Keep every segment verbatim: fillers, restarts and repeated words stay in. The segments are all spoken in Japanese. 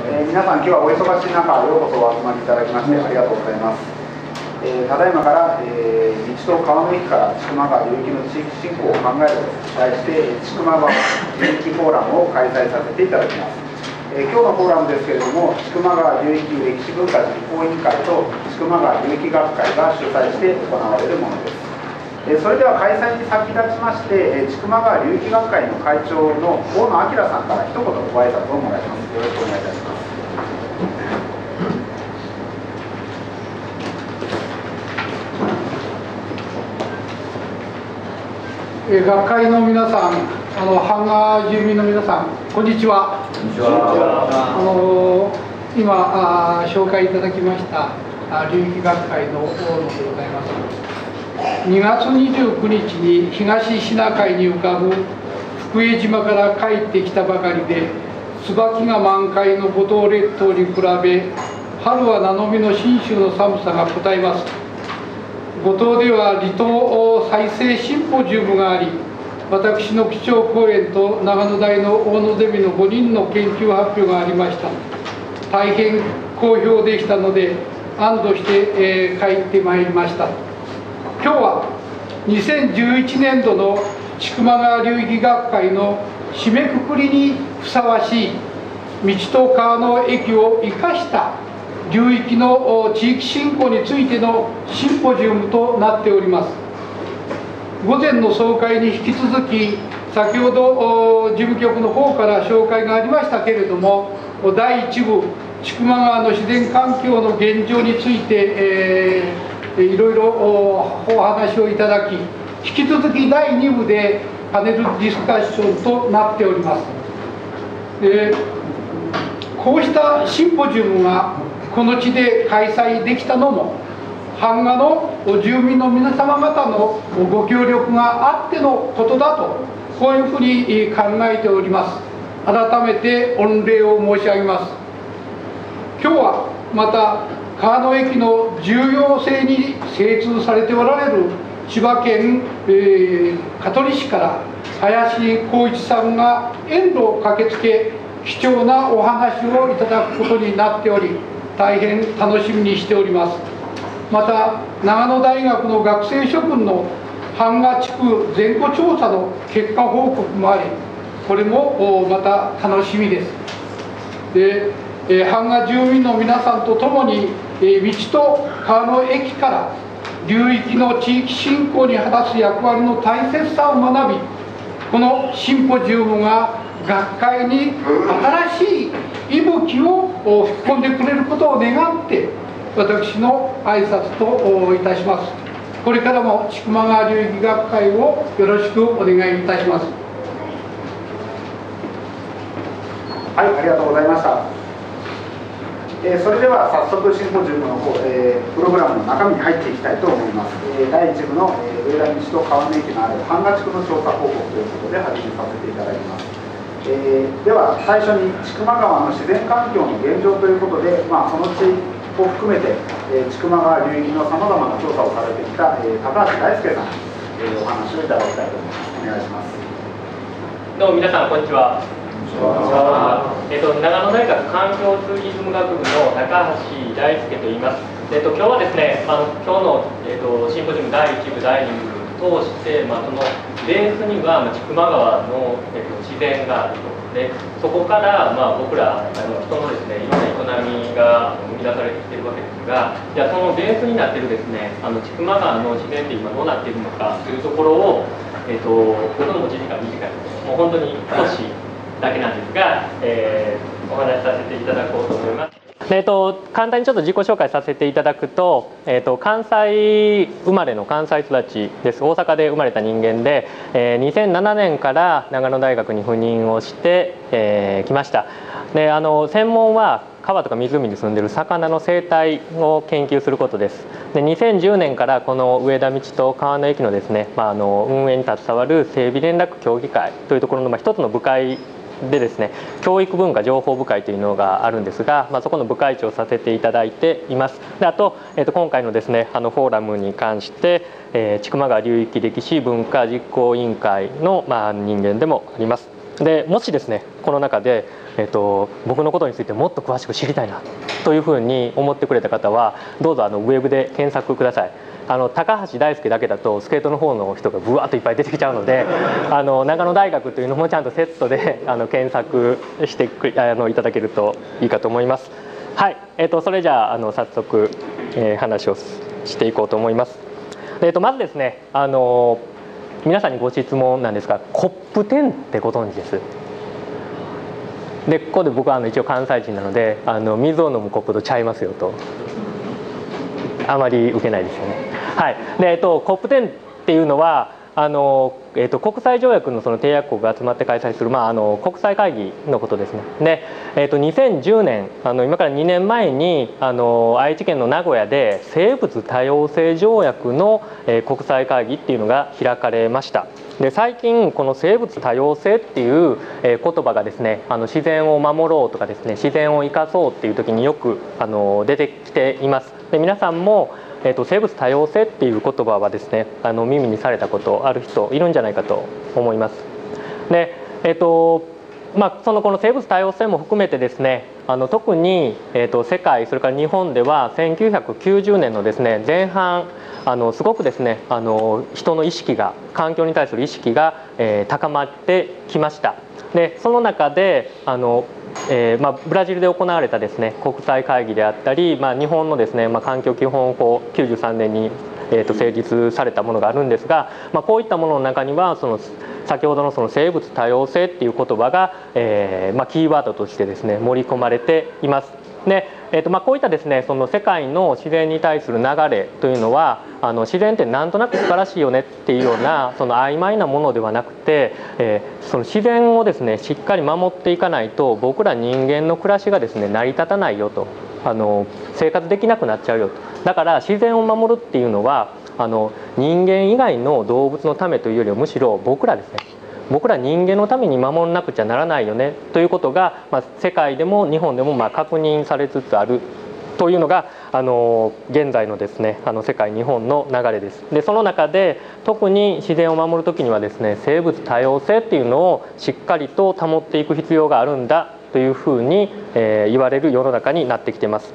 皆さん、今日はお忙しい中、ようこそお集まりいただきましてありがとうございます。えー、ただいまから、えー、道と川の駅から千曲川流域の地域振興を考えると題して、千曲川流域フォーラムを開催させていただきます。えー、今日のフォーラムですけれども、千曲川流域歴史文化実行委員会と千曲川流域学会が主催して行われるものです。それでは開催に先立ちまして、千曲川流域学会の会長の大野明さんから一言ご挨拶をもらいます。よろしくお願いいたします。学会の皆さん、あの版画住民の皆さん、こんにちは。こんにちは。あの今あ紹介いただきました流域学会の大野でございます。にがつにじゅうくにちに東シナ海に浮かぶ福江島から帰ってきたばかりで、椿が満開の五島列島に比べ、春は名のみの信州の寒さがこたえます。五島では離島再生シンポジウムがあり、私の基調講演と長野大の大野ゼミのごにんの研究発表がありました。大変好評でしたので、安堵して、えー、帰ってまいりました。今日はにせんじゅういちねんどの千曲川流域学会の締めくくりにふさわしい道と川の駅を生かした流域の地域振興についてのシンポジウムとなっております。午前の総会に引き続き、先ほど事務局の方から紹介がありましたけれども、だいいちぶ千曲川の自然環境の現状について、えーいろいろお話をいただき、引き続きだいにぶでパネルディスカッションとなっております。で、こうしたシンポジウムがこの地で開催できたのも、版画の住民の皆様方のご協力があってのことだと、こういうふうに考えております。改めて御礼を申し上げます。今日はまた川の駅の重要性に精通されておられる千葉県、えー、香取市から林浩一さんが遠路駆けつけ、貴重なお話をいただくことになっており、大変楽しみにしております。また、長野大学の学生諸君の版画地区全戸調査の結果報告もあり、これもまた楽しみです。で、えー、版画住民の皆さんと共に、えー、道と川の駅から流域の地域振興に果たす役割の大切さを学び、このシンポジウムが学会に新しい息吹を吹き込んでくれることを願って、私の挨拶といたします。これからも千曲川流域学会をよろしくお願いいたします。はい、ありがとうございました。えー、それでは早速シンポジウムの方、えー、プログラムの中身に入っていきたいと思います。えー、だいいちぶの、えー、上田道と川の駅のある版画地区の調査報告ということで始めさせていただきます。えー、では最初に千曲川の自然環境の現状ということで、まあ、その地域を含めて、えー、千曲川流域のさまざまな調査をされてきた、えー、高橋大輔さんに、えー、お話をいただきたいと思います。お願いします。どうも皆さん、こんにちは。えっと、長野大学環境ツーリズム学部の高橋大輔と言います。えっと、今日はですね、あの今日の、えっと、シンポジウムだいいちぶだいにぶ通して、まあ、そのベースには千曲川の、えっと、自然があると。で、そこから、まあ、僕らあの人のですね、いろんな営みが生み出されてきているわけですが、じゃあそのベースになっているですね、あの千曲川の自然って今どうなっているのかというところを、えっと、僕の持ち時間短いもう本当に少しだけなんですが、えー、お話しさせていただこうと思います。えーと、簡単にちょっと自己紹介させていただくと、えーと、関西生まれの関西育ちです。大阪で生まれた人間で、えー、にせんななねんから長野大学に赴任をして、えー、きました。で、あの専門は川とか湖に住んでる魚の生態を研究することです。で、にせんじゅうねんからこの上田道と川の駅のですね、まあ、あの運営に携わる整備連絡協議会というところの、まあ、一つの部会でですね、教育文化情報部会というのがあるんですが、まあ、そこの部会長をさせていただいています。で、あと、えー、と今回のですね、あのフォーラムに関して、えー、千曲川流域歴史文化実行委員会の、まあ、人間でもあります。でもしですねこの中で、えー、と僕のことについてもっと詳しく知りたいなというふうに思ってくれた方はどうぞあのウェブで検索ください。あの高橋大輔だけだとスケートの方の人がぶわっといっぱい出てきちゃうのであの長野大学というのもちゃんとセットであの検索してあのいただけるといいかと思います。はい、えー、とそれじゃあ、あの早速、えー、話をしていこうと思います。えー、とまずですねあの皆さんにご質問なんですがコップじゅうってご存知です？でここで僕はあの一応関西人なのであの水を飲むコップとちゃいますよとあまり受けないですよね。はい、でえっと、コップじゅうっていうのはあの、えっと、国際条約 の, その締約国が集まって開催する、まあ、あの国際会議のことですね。で、えっと、にせんじゅうねんあの今からにねんまえにあの愛知県の名古屋で生物多様性条約の、えー、国際会議っていうのが開かれました。で最近この生物多様性っていう言葉がですねあの自然を守ろうとかですね自然を生かそうっていう時によくあの出てきています。で皆さんも、えー、と生物多様性っていう言葉はですねあの耳にされたことある人いるんじゃないかと思います。で、えーとまあ、そのこの生物多様性も含めてですねあの特に、えー、と世界それから日本ではせんきゅうひゃくきゅうじゅうねんのですね前半あのすごくですねあの人の意識が環境に対する意識が、えー、高まってきました。でその中であの、えーまあ、ブラジルで行われたですね国際会議であったり、まあ、日本のですね、まあ、環境基本法きゅうじゅうさんねんに、えー、と成立されたものがあるんですが、まあ、こういったものの中にはその先ほど の, その生物多様性っていう言葉が、えーまあ、キーワードとしてですね盛り込まれています。でえーとまあ、こういったですねその世界の自然に対する流れというのはあの自然ってなんとなく素晴らしいよねっていうようなその曖昧なものではなくて、えー、その自然をですねしっかり守っていかないと僕ら人間の暮らしがですね成り立たないよとあの生活できなくなっちゃうよとだから自然を守るっていうのはあの人間以外の動物のためというよりもむしろ僕らですね僕ら人間のために守らなくちゃならないよねということが、まあ、世界でも日本でもまあ確認されつつあるというのがあの現在のですねあの世界日本の流れです。でその中で特に自然を守る時にはですね生物多様性っていうのをしっかりと保っていく必要があるんだというふうに、えー、言われる世の中になってきています。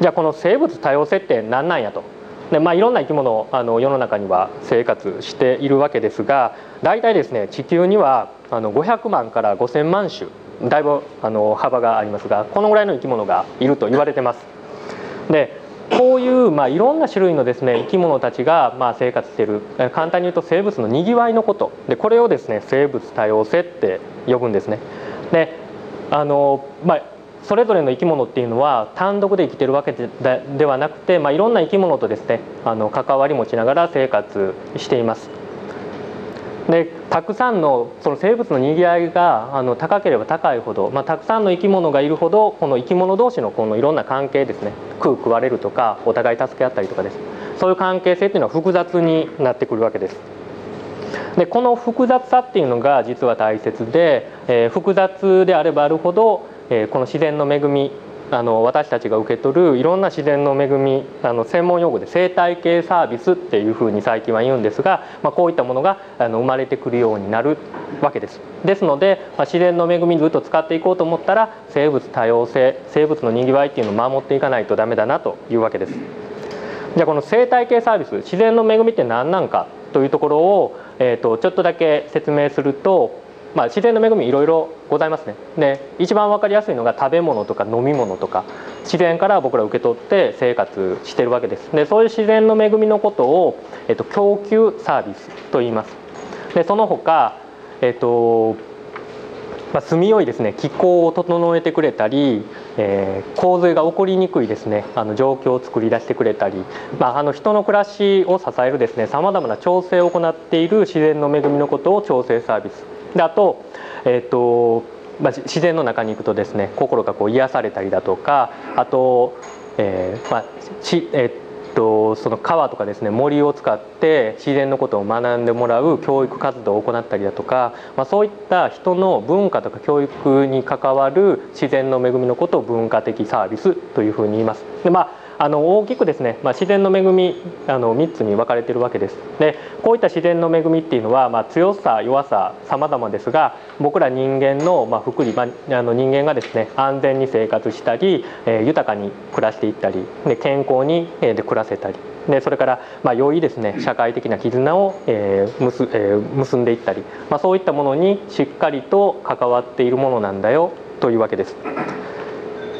じゃあこの生物多様性って何なんやと。でまあ、いろんな生き物あの世の中には生活しているわけですが大体ですね地球にはあのごひゃくまんからごせんまんしゅだいぶあの幅がありますがこのぐらいの生き物がいると言われてます。でこういう、まあ、いろんな種類のですね生き物たちが、まあ、生活している簡単に言うと生物のにぎわいのことでこれをですね生物多様性って呼ぶんですね。であの、まあそれぞれの生き物っていうのは単独で生きてるわけではなくて、まあ、いろんな生き物とですねあの関わり持ちながら生活しています。でたくさんの、その生物のにぎわいがあの高ければ高いほど、まあ、たくさんの生き物がいるほどこの生き物同士のこのいろんな関係ですね食う食われるとかお互い助け合ったりとかですそういう関係性っていうのは複雑になってくるわけです。でこの複雑さっていうのが実は大切で、えー、複雑であればあるほどこの自然の恵みあの私たちが受け取るいろんな自然の恵みあの専門用語で生態系サービスっていうふうに最近は言うんですが、まあ、こういったものがあの生まれてくるようになるわけです。ですので、まあ、自然の恵みずっと使っていこうと思ったら生物多様性生物のにぎわいっていうのを守っていかないとダメだなというわけです。じゃあこの生態系サービス自然の恵みって何なんかというところを、えーと、ちょっとだけ説明すると。まあ、自然の恵みいろいろございますね。で一番分かりやすいのが食べ物とか飲み物とか自然から僕ら受け取って生活してるわけです。でそういう自然の恵みのことを、えっと、供給サービスと言います。でその他、えっとまあ、住みよいですね気候を整えてくれたり、えー、洪水が起こりにくいですねあの状況を作り出してくれたり、まあ、あの人の暮らしを支えるですねさまざまな調整を行っている自然の恵みのことを調整サービスであと、えーとまあ、自然の中に行くとですね心がこう癒されたりだとかあと、えーまあちえー、とその川とかですね森を使って自然のことを学んでもらう教育活動を行ったりだとか、まあ、そういった人の文化とか教育に関わる自然の恵みのことを文化的サービスというふうに言います。で、まああの大きくですね、まあ、自然の恵みあのみっつに分かれているわけです。でこういった自然の恵みっていうのは、まあ、強さ弱さ様々ですが、僕ら人間の、まあ、福利、まあ、あの人間がですね安全に生活したり、えー、豊かに暮らしていったりで健康に、えー、で暮らせたりでそれから、まあ、良いですね社会的な絆を、えー 結, えー、結んでいったり、まあ、そういったものにしっかりと関わっているものなんだよというわけです。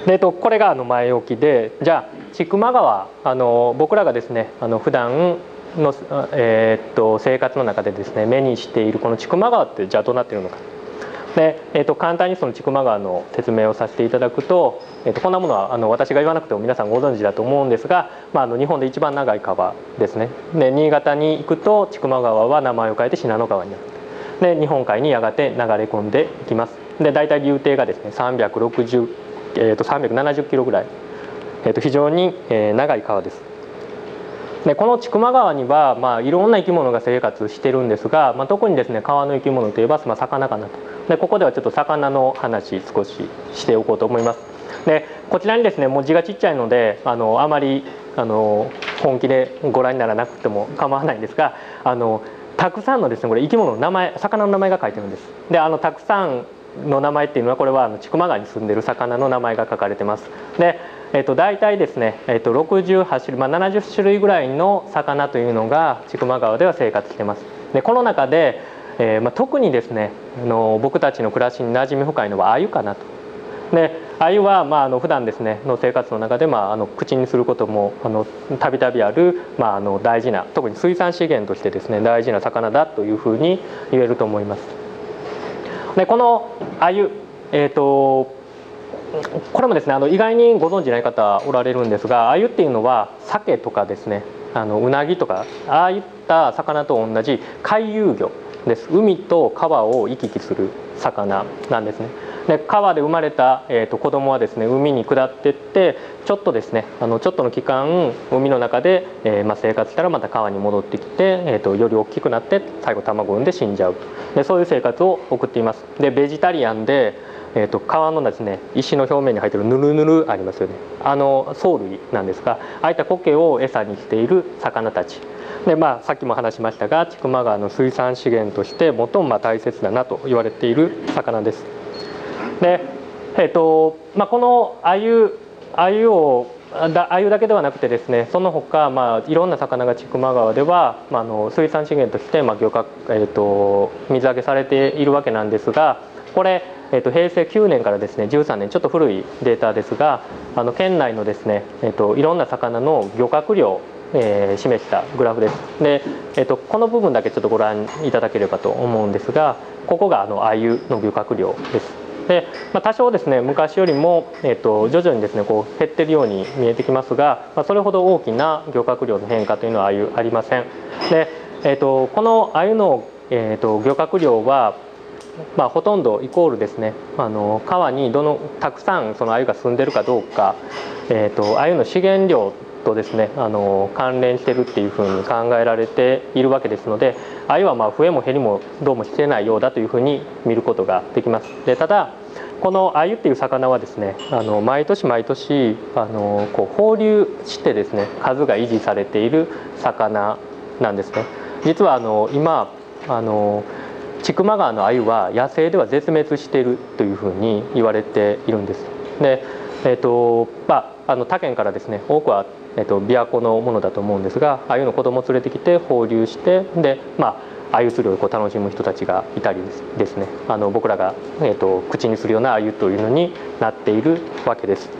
でとこれがあの前置きで、じゃあ千曲川あの僕らがですねあの普段の、えー、っと生活の中でですね目にしているこの千曲川ってじゃあどうなっているのかで、えー、っと簡単にその千曲川の説明をさせていただくと、えー、っとこんなものはあの私が言わなくても皆さんご存知だと思うんですが、まあ、あの日本で一番長い川ですね。で新潟に行くと千曲川は名前を変えて信濃川になる。で日本海にやがて流れ込んでいきます。で大体流体がですねさんびゃくろくじゅうえー、とさんびゃくななじゅっキロぐらい、えー、と非常に、えー、長い川です。でこの千曲川には、まあ、いろんな生き物が生活してるんですが、まあ、特にですね川の生き物といえば、まあ、魚かなと。でここではちょっと魚の話少ししておこうと思います。でこちらにですねもう字がちっちゃいので あ, のあまりあの本気でご覧にならなくても構わないんですが、あのたくさんのですねこれ生き物の名前魚の名前が書いてるんです。であのたくさんの名前っていうのはこれは千曲川に住んでいる魚の名前が書かれてます。で、えー、と大体ですね、えー、とろくじゅうはちしゅるい、まあ、ななじゅっしゅるいぐらいの魚というのが千曲川では生活してます。でこの中で、えーまあ、特にですねあの僕たちの暮らしに馴染み深いのはアユかなと。でアユは、まあ、あの普段ですねの生活の中で、まあ、あの口にすることもたびたびある、まあ、あの大事な特に水産資源としてですね大事な魚だというふうに言えると思います。でこのアユ、えー、とこれもですねあの意外にご存じない方おられるんですが、アユっていうのは鮭とかですねあのうなぎとかああいった魚と同じ回遊魚です。海と川を行き来する魚なんですね。で川で生まれた、えー、と子供はですね海に下ってってちょっとですねあのちょっとの期間海の中で、えーまあ、生活したらまた川に戻ってきて、えー、とより大きくなって最後卵を産んで死んじゃう。でそういう生活を送っています。でベジタリアンで、えー、と川のですね石の表面に入っているぬるぬるありますよね、あの藻類なんですが、ああいった苔を餌にしている魚たちで、まあ、さっきも話しましたが千曲川の水産資源として最も大切だなと言われている魚です。でえーとまあ、このアユ、アユをだアユだけではなくてですねその他、まあ、いろんな魚が千曲川では、まあ、あの水産資源として、まあ漁獲えー、と水揚げされているわけなんですが、これ、えー、とへいせいきゅうねんからですねじゅうさんねんちょっと古いデータですが、あの県内のですね、えー、といろんな魚の漁獲量えー、示したグラフです。で、えー、とこの部分だけちょっとご覧いただければと思うんですが、ここがあのアユの漁獲量です。で、まあ、多少ですね昔よりも、えー、と徐々にですねこう減っているように見えてきますが、まあ、それほど大きな漁獲量の変化というのはアユありません。で、えー、とこのアユの、えー、と漁獲量は、まあ、ほとんどイコールですねあの川にどのたくさんそのアユが住んでるかどうか、えー、とアユの資源量とですね、あの関連してるっていうふうに考えられているわけですので、アユはまあ増えも減りもどうもしてないようだというふうに見ることができます。でただこのアユっていう魚はですねあの毎年毎年あのこう放流してですね数が維持されている魚なんですね。実はあの今あの千曲川のアユは野生では絶滅しているというふうに言われているんです。でえーとまあ、あの他県からですね多くは、えー、と琵琶湖のものだと思うんですが、アユの子供を連れてきて放流してで、まあ、アユ釣りをこう楽しむ人たちがいたりですねあの僕らが、えー、と口にするようなアユというのになっているわけです。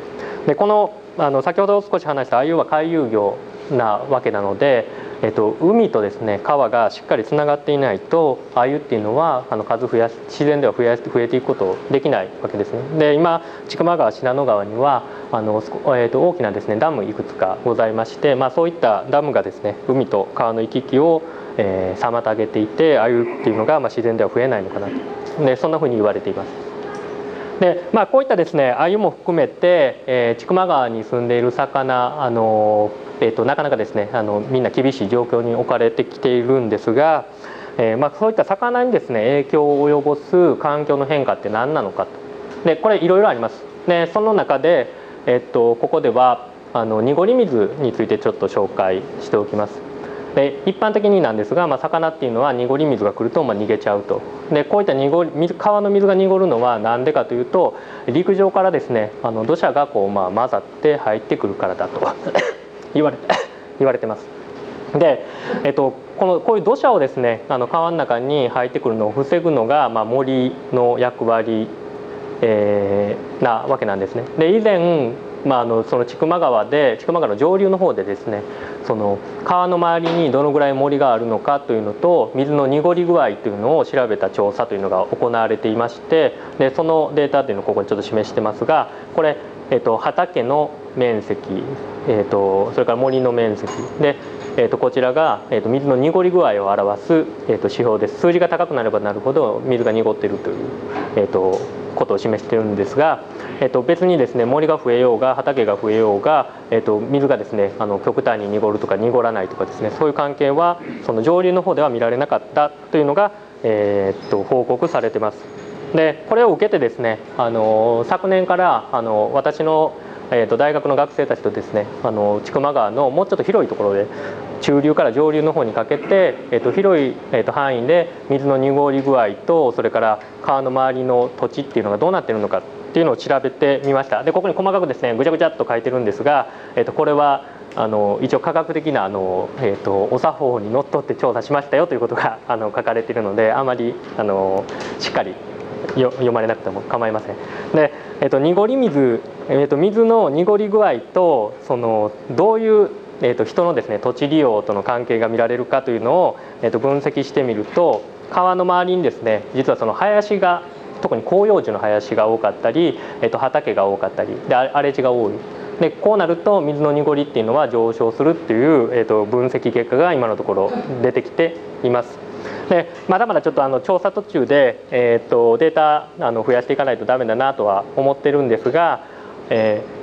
でこのあの先ほど少し話したアユは回遊魚なわけなので、えー、と海とですね川がしっかりつながっていないとアユっていうのはあの数増やし自然では増やして増えていくことできないわけですね。で今千曲川信濃川にはあの、えー、と大きなですねダムいくつかございまして、まあ、そういったダムがですね海と川の行き来を、えー、妨げていてアユっていうのが、まあ、自然では増えないのかなとでそんなふうに言われています。でまあ、こういったですねアユも含めて、えー、千曲川に住んでいる魚あの、えー、となかなかですねあのみんな厳しい状況に置かれてきているんですが、えーまあ、そういった魚にですね影響を及ぼす環境の変化って何なのかとでこれいろいろあります。でその中で、えー、とここでは、あの濁り水についてちょっと紹介しておきます。で一般的になんですが、まあ、魚っていうのは濁り水が来るとまあ逃げちゃうと。でこういった濁り水川の水が濁るのは何でかというと、陸上からですねあの土砂がこうまあ混ざって入ってくるからだと言われ言われてます。で、えっと、このこういう土砂をですねあの川の中に入ってくるのを防ぐのが、まあ、森の役割、えー、なわけなんですね。で以前まあ、あのその千曲川で千曲川の上流の方でですねその川の周りにどのぐらい森があるのかというのと水の濁り具合というのを調べた調査というのが行われていまして、でそのデータというのをここにちょっと示してますが、これ、えっと、畑の面積、えっと、それから森の面積で、えっと、こちらが、えっと、水の濁り具合を表す、えっと、指標です。数字が高くなればなるほど水が濁っているという、えっとことを示しているんですが、えっと、別にですね森が増えようが畑が増えようが、えっと、水がですねあの極端に濁るとか濁らないとかですね、そういう関係はその上流の方では見られなかったというのが、えっと、報告されてます。でこれを受けてですねあの昨年からあの私の、えっと、大学の学生たちとですねあの千曲川のもうちょっと広いところで中流から上流の方にかけて、えっと、広い、えっと、範囲で水の濁り具合とそれから川の周りの土地っていうのがどうなっているのかっていうのを調べてみました。でここに細かくですねぐちゃぐちゃっと書いてるんですが、えっと、これはあの一応科学的なあの、えっと、お作法にのっとって調査しましたよということがあの書かれているので、あまりあのしっかりよ読まれなくても構いません。で、えっと、濁り水、えっと、水の濁り具合とそのどういうえーと人のですね土地利用との関係が見られるかというのを、えーと分析してみると、川の周りにですね実はその林が特に広葉樹の林が多かったり、えーと畑が多かったりで荒れ地が多い。でこうなると水の濁りっていうのは上昇するっていう、えーと分析結果が今のところ出てきています。でまだまだちょっとあの調査途中で、えーとデータあの増やしていかないとダメだなとは思ってるんですが、えー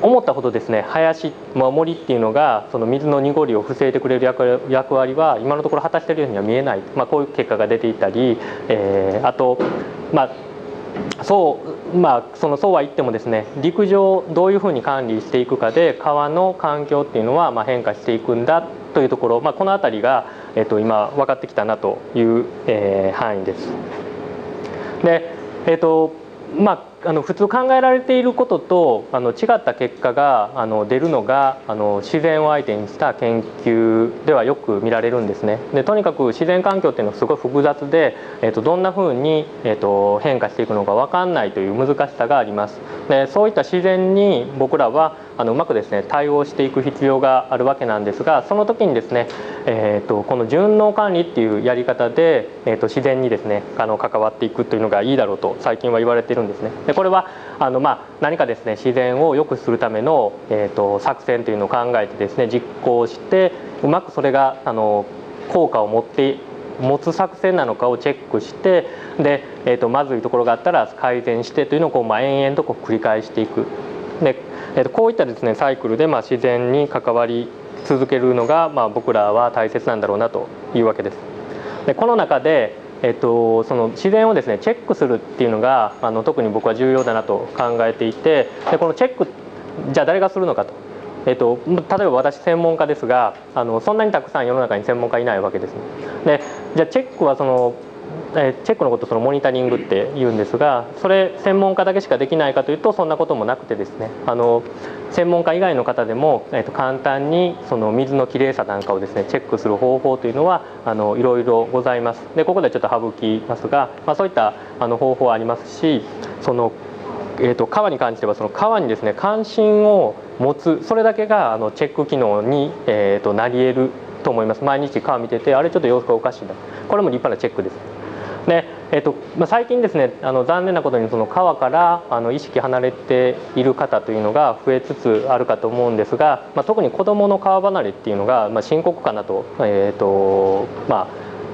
思ったほどですね林、森っていうのがその水の濁りを防いでくれる役割は今のところ果たしているようには見えない、まあ、こういう結果が出ていたり、えー、あと、まあそうまあ、そのそうは言ってもですね陸上どういうふうに管理していくかで川の環境っていうのはまあ変化していくんだというところ、まあ、この辺りが、えー、と今分かってきたなという、えー、範囲です。でえーとまあ、あの普通考えられていることとあの違った結果があの出るのがあの自然を相手にした研究ではよく見られるんですね。でとにかく自然環境っていうのはすごい複雑で、えっと、どんなふうに、えっと、変化していくのか分かんないという難しさがあります。でそういった自然に僕らはあのうまくですね対応していく必要があるわけなんですが、その時にですね、えー、とこの順応管理っていうやり方で、えー、と自然にですねあの関わっていくというのがいいだろうと最近は言われているんですね。でこれはあの、まあ、何かですね自然を良くするための、えー、と作戦というのを考えてですね実行してうまくそれがあの効果を持って持つ作戦なのかをチェックしてで、えー、とまずいところがあったら改善してというのをこう、まあ、延々とこう繰り返していく。でえー、とこういったですねサイクルでまあ自然に関わり続けるのがまあ僕らは大切なんだろうなというわけです。でこの中で、えー、とその自然をですねチェックするっていうのがあの特に僕は重要だなと考えていて、でこのチェックじゃあ誰がするのかと。えっと、例えば私専門家ですがあのそんなにたくさん世の中に専門家いないわけですね。でじゃあチェックはそのえチェックのことをそのモニタリングって言うんですが、それ専門家だけしかできないかというとそんなこともなくてですねあの専門家以外の方でも、えっと、簡単にその水のきれいさなんかをですねチェックする方法というのはいろいろございます。でここでちょっと省きますが、まあ、そういったあの方法はありますし、その、えっと、川に関してはその川にですね関心を持つ、それだけがあのチェック機能に、えっと、なり得ると思います。毎日川見ててあれちょっと様子がおかしいな、これも立派なチェックです。でえっとまあ、最近ですねあの残念なことにその川からあの意識離れている方というのが増えつつあるかと思うんですが、まあ、特に子どもの川離れっていうのが、まあ、深刻かなと、えっとま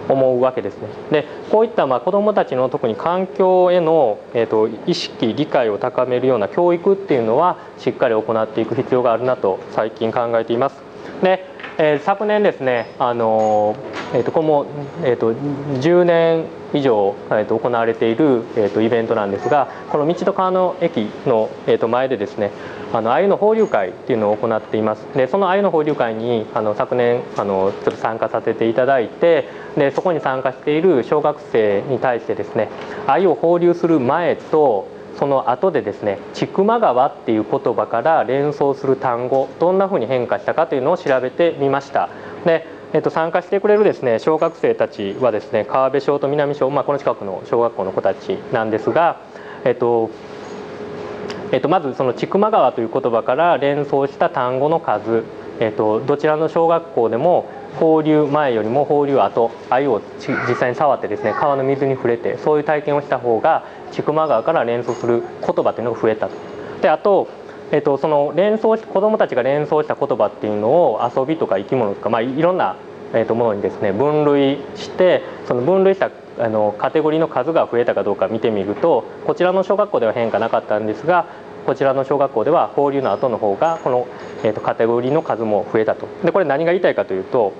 あ、思うわけですね。でこういったまあ子どもたちの特に環境への、えっと、意識理解を高めるような教育っていうのはしっかり行っていく必要があるなと最近考えています。でえー、昨年ですねあの、えっとこのえっとじゅうねん以上、えー、と行われている、えー、とイベントなんですが、この道と川の駅の、えー、と前でですね、あの鮎の放流会というのを行っています。でその鮎の放流会にあの昨年あのちょっと参加させていただいて、でそこに参加している小学生に対してですね、鮎を放流する前とその後でですね、千曲川っていう言葉から連想する単語、どんなふうに変化したかというのを調べてみました。でえっと、参加してくれるですね、小学生たちはですね、川辺小と南小、まあ、この近くの小学校の子たちなんですが、えっとえっと、まずその千曲川という言葉から連想した単語の数、えっと、どちらの小学校でも放流前よりも放流後、鮎を実際に触ってですね、川の水に触れて、そういう体験をした方が千曲川から連想する言葉というのが増えたと。であとえっと、その連想子どもたちが連想した言葉っていうのを遊びとか生き物とか、まあ、いろんな、えっと、ものにですね分類して、その分類したあのカテゴリーの数が増えたかどうか見てみると、こちらの小学校では変化なかったんですが、こちらの小学校では放流の後の方がこの、えっと、カテゴリーの数も増えたと。でこれ何が言いたいかというと、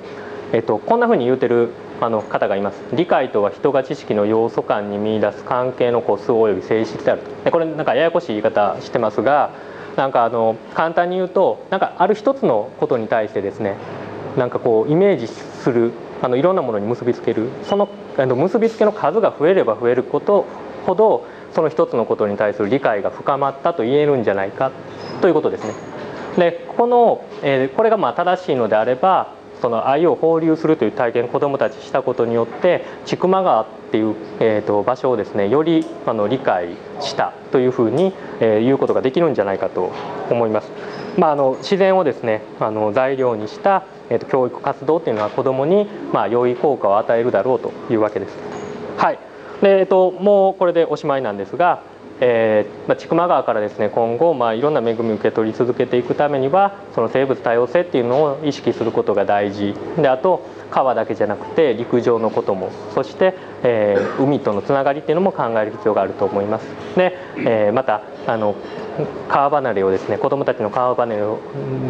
えっと、こんなふうに言うてるあの方がいます。理解とは人が知識の要素間に見出す関係の個数および性質であると。でこれなんかややこしい言い方してますが、なんかあの簡単に言うと、なんかある一つのことに対してですね、なんかこうイメージするあのいろんなものに結びつける、そのあの結びつけの数が増えれば増えることほど、その一つのことに対する理解が深まったと言えるんじゃないかということですね。でこの、えー、これがまあ正しいのであれば、その鮎を放流するという体験を子どもたちしたことによって、千曲川っていう、えー、と場所をですねよりあの理解したというふうに、えー、言うことができるんじゃないかと思います。まあ、あの自然をですねあの材料にした、えー、と教育活動というのは子どもに、まあ、良い効果を与えるだろうというわけです。はい、でえー、ともうこれでおしまいなんですが、えーまあ、千曲川からですね今後、まあ、いろんな恵みを受け取り続けていくためには、その生物多様性っていうのを意識することが大事で、あと川だけじゃなくて陸上のことも、そして、えー、海とのつながりっていうのも考える必要があると思います。で、えー、またあの川離れをですね、子どもたちの川離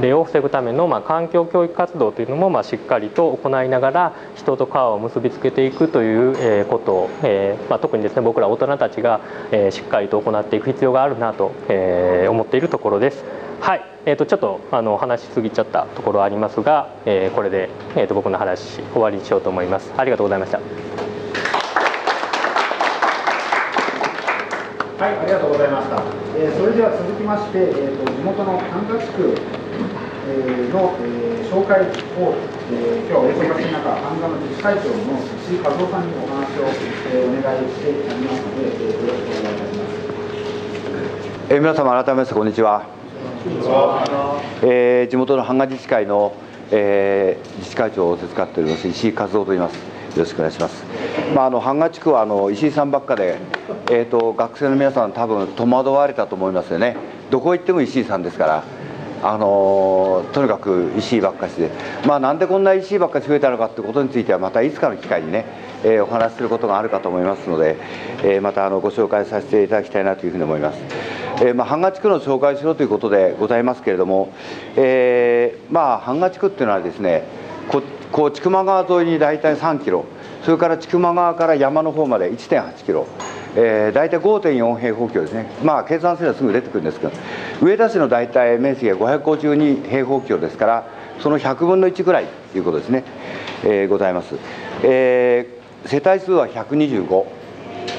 れを防ぐための、まあ、環境教育活動というのも、まあ、しっかりと行いながら、人と川を結びつけていくという、えー、ことを、えーまあ、特にですね僕ら大人たちが、えー、しっかりと行っていく必要があるなと、えー、思っているところです。はい、えー、とちょっとあの話しすぎちゃったところはありますが、えー、これで、えー、と僕の話終わりにしようと思います。ありがとうございました。はい、ありがとうございました。えー、それでは続きまして、えー、と地元の神田地区の、えー、紹介を、えー、今日はお忙しい中、神田の自治会長の石井和夫さんにお話を、えー、お願いしていただきますので、えー、よろしくお願いいたします。えー、皆様改めましてこんにちは。えー、地元の半賀自治会の、えー、自治会長を手伝っております石井和夫と言います。よろしくお願いします。まあ、あの半賀地区はあの石井さんばっかで、えー、と学生の皆さん多分戸惑われたと思いますよね。どこ行っても石井さんですから、あのー、とにかく石井ばっかしで、まあ、なんでこんな石井ばっかし増えたのかということについては、またいつかの機会にね、えー、お話しすることがあるかと思いますので、えー、またあのご紹介させていただきたいなというふうに思います。えーまあ、半賀地区の紹介しろということでございますけれども、えーまあ、半賀地区っていうのはですね、ここう千曲川沿いに大体さんキロ、それから千曲川から山の方まで いってんはちキロ、えー、大体 ごてんよん 平方キロですね。まあ計算すればすぐ出てくるんですけど、上田市の大体面積がごひゃくごじゅうに平方キロですから、そのひゃくぶんのいちぐらいということですね、えー、ございます。えー、世帯数はひゃくにじゅうご、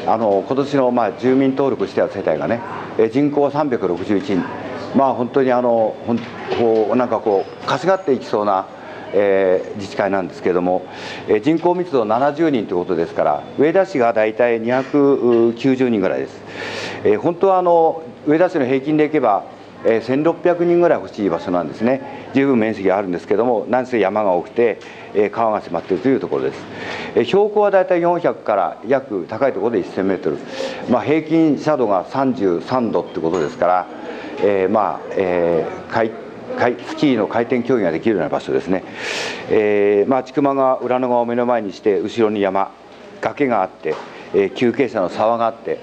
あの今年のまあ住民登録してある世帯がね、人口はさんびゃくろくじゅういちにん、まあ、本当にあのほんこうなんかこうかしがっていきそうな、えー、自治会なんですけれども、えー、人口密度ななじゅうにんということですから、上田市が大体にひゃくきゅうじゅうにんぐらいです。えー、本当はあの上田市の平均でいけば、えー、せんろっぴゃくにんぐらい欲しい場所なんですね。十分面積があるんですけれども、なんせ山が多くて、えー、川が迫っているというところです。えー、標高はだいたいよんひゃくから約高いところで せんメートル、まあ、平均斜度がさんじゅうさんどということですから、えーまあえー、かいかいスキーの回転競技ができるような場所ですね。えーまあ、千曲川、浦野川を目の前にして、後ろに山、崖があって、えー、急傾斜の沢があって、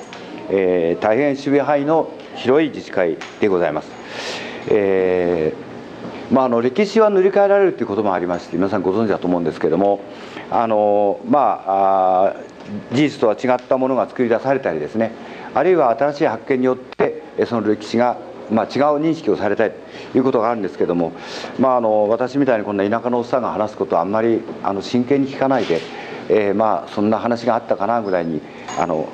えー、大変守備範囲の広い自治会でございます。えーまあ、あの歴史は塗り替えられるということもありまして、皆さんご存知だと思うんですけれども、あのまあ、あ事実とは違ったものが作り出されたりですね、あるいは新しい発見によってその歴史が、まあ、違う認識をされたいということがあるんですけども、まあ、あの私みたいにこんな田舎のおっさんが話すことはあんまりあの真剣に聞かないで、えー、まあそんな話があったかなぐらいにあの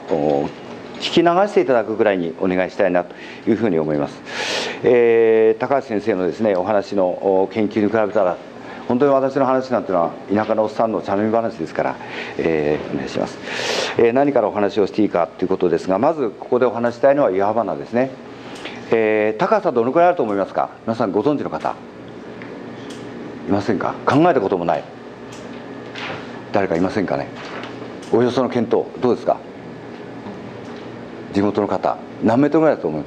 聞き流していただくぐらいにお願いしたいなというふうに思います。えー、高橋先生のですねお話の研究に比べたら本当に私の話なんてのは田舎のおっさんの茶飲み話ですから、えー、お願いします、えー。何からお話をしていいかということですが、まずここでお話したいのは岩花ですね。えー、高さどのくらいあると思いますか？皆さんご存知の方いませんか？考えたこともない誰かいませんかね？およその検討どうですか？地元の方何メートルぐらいだと思う？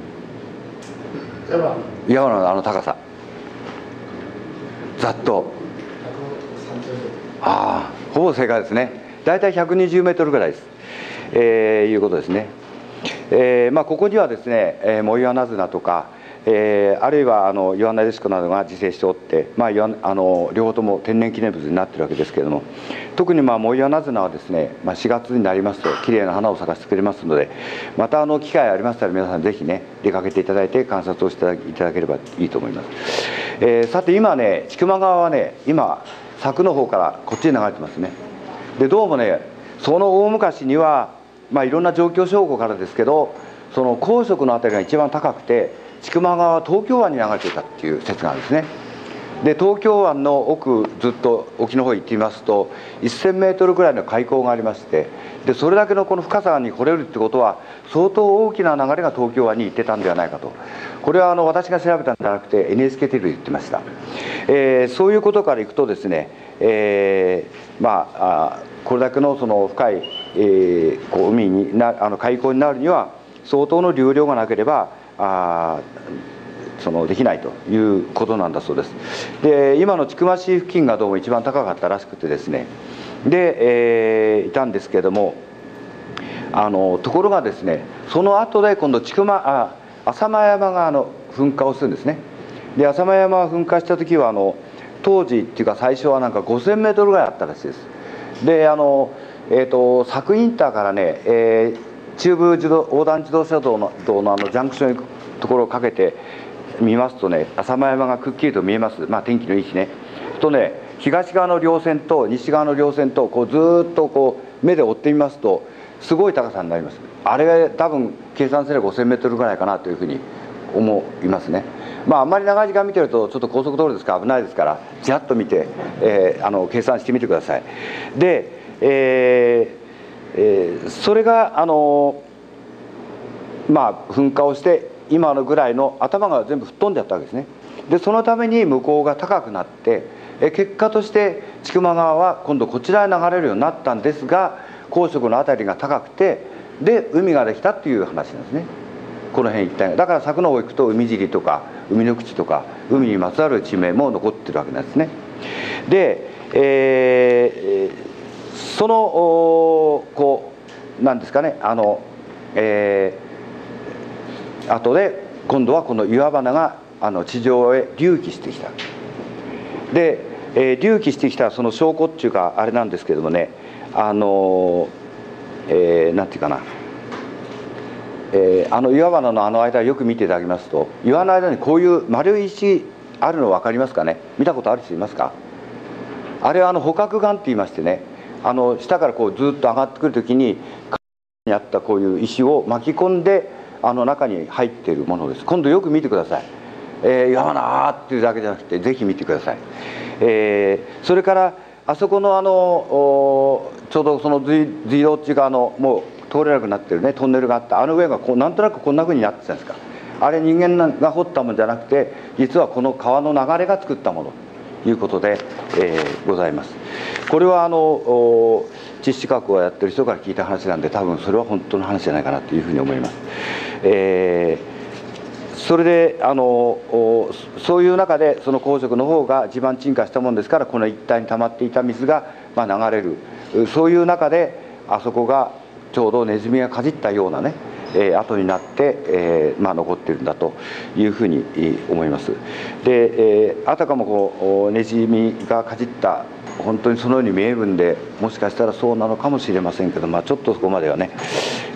岩花のあの高さざっと、ああ、ほぼ正解ですね。大体ひゃくにじゅうメートルぐらいです、えー、いうことですね。えーまあ、ここにはですね、えー、藻岩菜綱とか、えー、あるいはあの岩名デシコなどが自生しておって、まあ、あの両方とも天然記念物になっているわけですけれども、特にまあ藻岩菜綱はですね、まあ、しがつになりますときれいな花を咲かせてくれますので、またあの機会ありましたら皆さんぜひね出かけていただいて観察をしていただければいいと思います。えー、さて今ね千曲川はね今柵の方からこっちに流れてますね。でどうもねその大昔にはまあいろんな状況証拠からですけど、その高速のあたりが一番高くて千曲川は東京湾に流れていたっていう説があるんですね。で東京湾の奥ずっと沖の方行ってみますと せんメートル ぐらいの海溝がありまして、でそれだけのこの深さに掘れるってことは相当大きな流れが東京湾に行ってたんではないかと、これはあの私が調べたんじゃなくて エヌエイチケー テレビで言ってました、えー、そういうことからいくとですね、えー、まあ、あこれだけのその深い、えー、こう海になあの海溝になるには相当の流量がなければあそのできないということなんだそうです。で今の千曲市付近がどうも一番高かったらしくてですね、で、えー、いたんですけれども、あのところがですねその後で今度千曲あ浅間山があの噴火をするんですね。で浅間山が噴火した時はあの当時っていうか最初はなんか ごせんメートル ぐらいあったらしいです。であの、えー、と佐久インターからね、えー、中部自動横断自動車道 の, 道のあのジャンクション行くところをかけて見ますとね浅間山がくっきりと見えます、まあ、天気のいい日ねとね、東側の稜線と西側の稜線とこうずっとこう目で追ってみますとすごい高さになります。あれが多分計算すれば ごせんメートル ぐらいかなというふうに思いますね。まあ、あんまり長い時間見てるとちょっと高速道路ですから危ないですから、じゃっと見て、えー、あの計算してみてください。で、えーえー、それがあのまあ噴火をして今のぐらいの頭が全部吹っ飛んであったわけですね。でそのために向こうが高くなって、えー、結果として千曲川は今度こちらへ流れるようになったんですが、高速のあたりが高くてで海ができたっていう話なんですね。この辺一帯だから柵の方行くと海尻とか海の口とか海にまつわる地名も残ってるわけなんですね。で、えー、そのこうなんですかねあの、えー、後で今度はこの岩花があの地上へ隆起してきた。で、えー、隆起してきたその証拠っていうかあれなんですけどもね、あの、えー、なんていうかなえー、あの岩花のあの間よく見ていただきますと岩の間にこういう丸い石あるの分かりますかね？見たことある人いますか？あれはあの捕獲岩って言いましてね、あの下からこうずっと上がってくるときににあったこういう石を巻き込んであの中に入っているものです。今度よく見てください、えー、岩花っていうだけじゃなくてぜひ見てください、えー、それからあそこのあのちょうどその隧道っていうかあのもう通れなくなってるねトンネルがあった、あの上がこうなんとなくこんなふうになってたんですか。あれ人間が掘ったもんじゃなくて実はこの川の流れが作ったものということで、えー、ございます。これはあの地質学をやってる人から聞いた話なんで多分それは本当の話じゃないかなというふうに思います。えー、それであのそういう中でその鉱石の方が地盤沈下したもんですからこの一帯に溜まっていた水が、まあ、流れる、そういう中であそこがちょうどネズミがかじったようなね、えー、後になって、えーまあ、残っているんだというふうに思います。で、えー、あたかもこうネジみがかじった本当にそのように見えるんで、もしかしたらそうなのかもしれませんけど、まあ、ちょっとそこまではね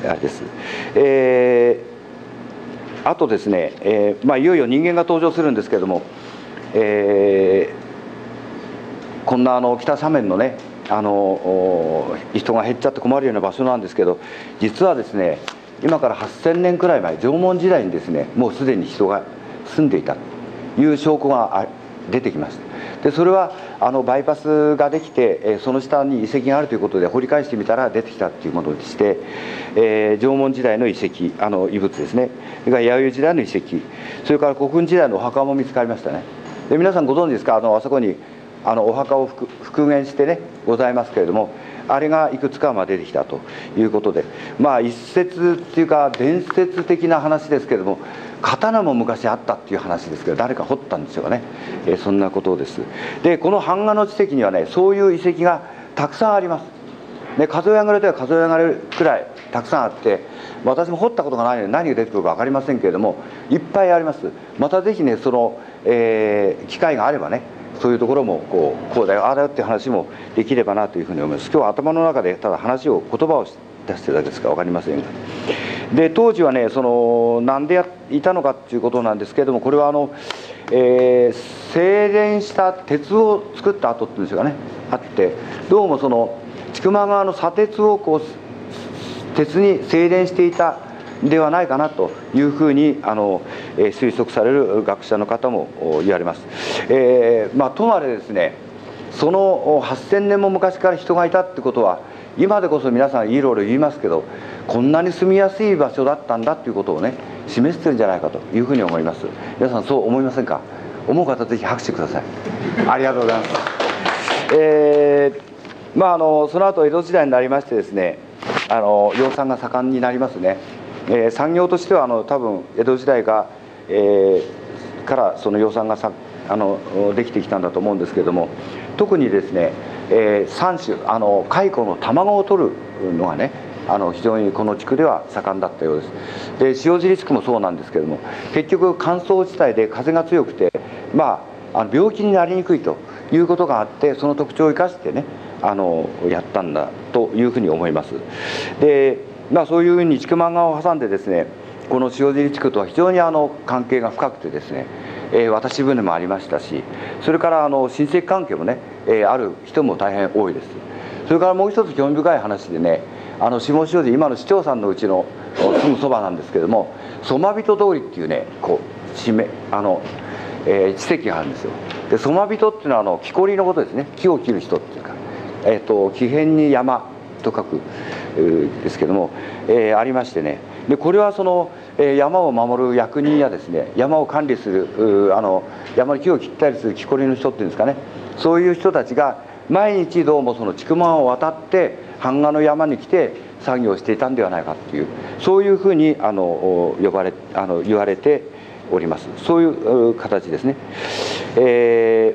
あれです。えー、あとですね、えーまあ、いよいよ人間が登場するんですけれども、えー、こんなあの北斜面のねあの人が減っちゃって困るような場所なんですけど、実はですね今からはっせんねんくらい前、縄文時代にですねもうすでに人が住んでいたという証拠が出てきました。でそれはあのバイパスができてその下に遺跡があるということで掘り返してみたら出てきたということでして、えー、縄文時代の遺跡、あの遺物ですね、それから弥生時代の遺跡、それから古墳時代のお墓も見つかりましたね。で皆さんご存知ですか、あのあそこにあのお墓を復元してねございますけれども、あれがいくつかまあ出てきたということで、まあ一説っていうか伝説的な話ですけれども、刀も昔あったっていう話ですけど、誰か掘ったんでしょうかね、えー、そんなことです。でこの版画の史跡にはねそういう遺跡がたくさんあります。で数え上げるとは数え上げるくらいたくさんあって、私も掘ったことがないので何が出てくるか分かりませんけれども、いっぱいあります。またぜひねその、えー、機会があればねそういうところもこうこうだよああだよって話もできればなというふうに思います。今日は頭の中でただ話を言葉を出してるだけですか分かりませんが、で当時はねその何でやいたのかっていうことなんですけれども、これはあの、えー、精錬した鉄を作った跡っていうんですかねあって、どうもその千曲川の砂鉄をこう鉄に精錬していたではないかなというふうにあの、えー、推測される学者の方も言われます。えーまあ、ともあれですねそのはっせんねんも昔から人がいたってことは、今でこそ皆さんいろいろ言いますけど、こんなに住みやすい場所だったんだっていうことをね示してるんじゃないかというふうに思います。皆さんそう思いませんか？思う方ぜひ拍手ください。ありがとうございます。えー、まああのその後江戸時代になりましてですね、あの養蚕が盛んになりますね。えー、産業としてはあの多分江戸時代が、えー、からその養蚕がさあのできてきたんだと思うんですけれども、特にですね、えー、産種あの蚕の卵を取るのがねあの非常にこの地区では盛んだったようです。で塩尻地区もそうなんですけれども、結局乾燥地帯で風が強くて、まあ、あの病気になりにくいということがあって、その特徴を生かしてねあのやったんだというふうに思います。でまあそういうふうに千曲川を挟んでですね、この塩尻地区とは非常にあの関係が深くてですね、えー、渡し船もありましたし、それからあの親戚関係もね、えー、ある人も大変多いです。それからもう一つ興味深い話でね、あの下塩尻、今の市長さんのうちのすぐそばなんですけども、ソマ人通りっていうねこう地名あの、えー、地跡があるんですよ。でソマ人っていうのはあの木こりのことですね、木を切る人っていうか、えー、と木片に山と書くですけども、えー、ありましてね、でこれはその、えー、山を守る役人やですね、山を管理するあの山の木を切ったりする木こりの人っていうんですかね、そういう人たちが毎日どうもその千曲川を渡って版画の山に来て作業していたんではないかっていう、そういうふうにあの呼ばれあの言われております。そういう形ですね。え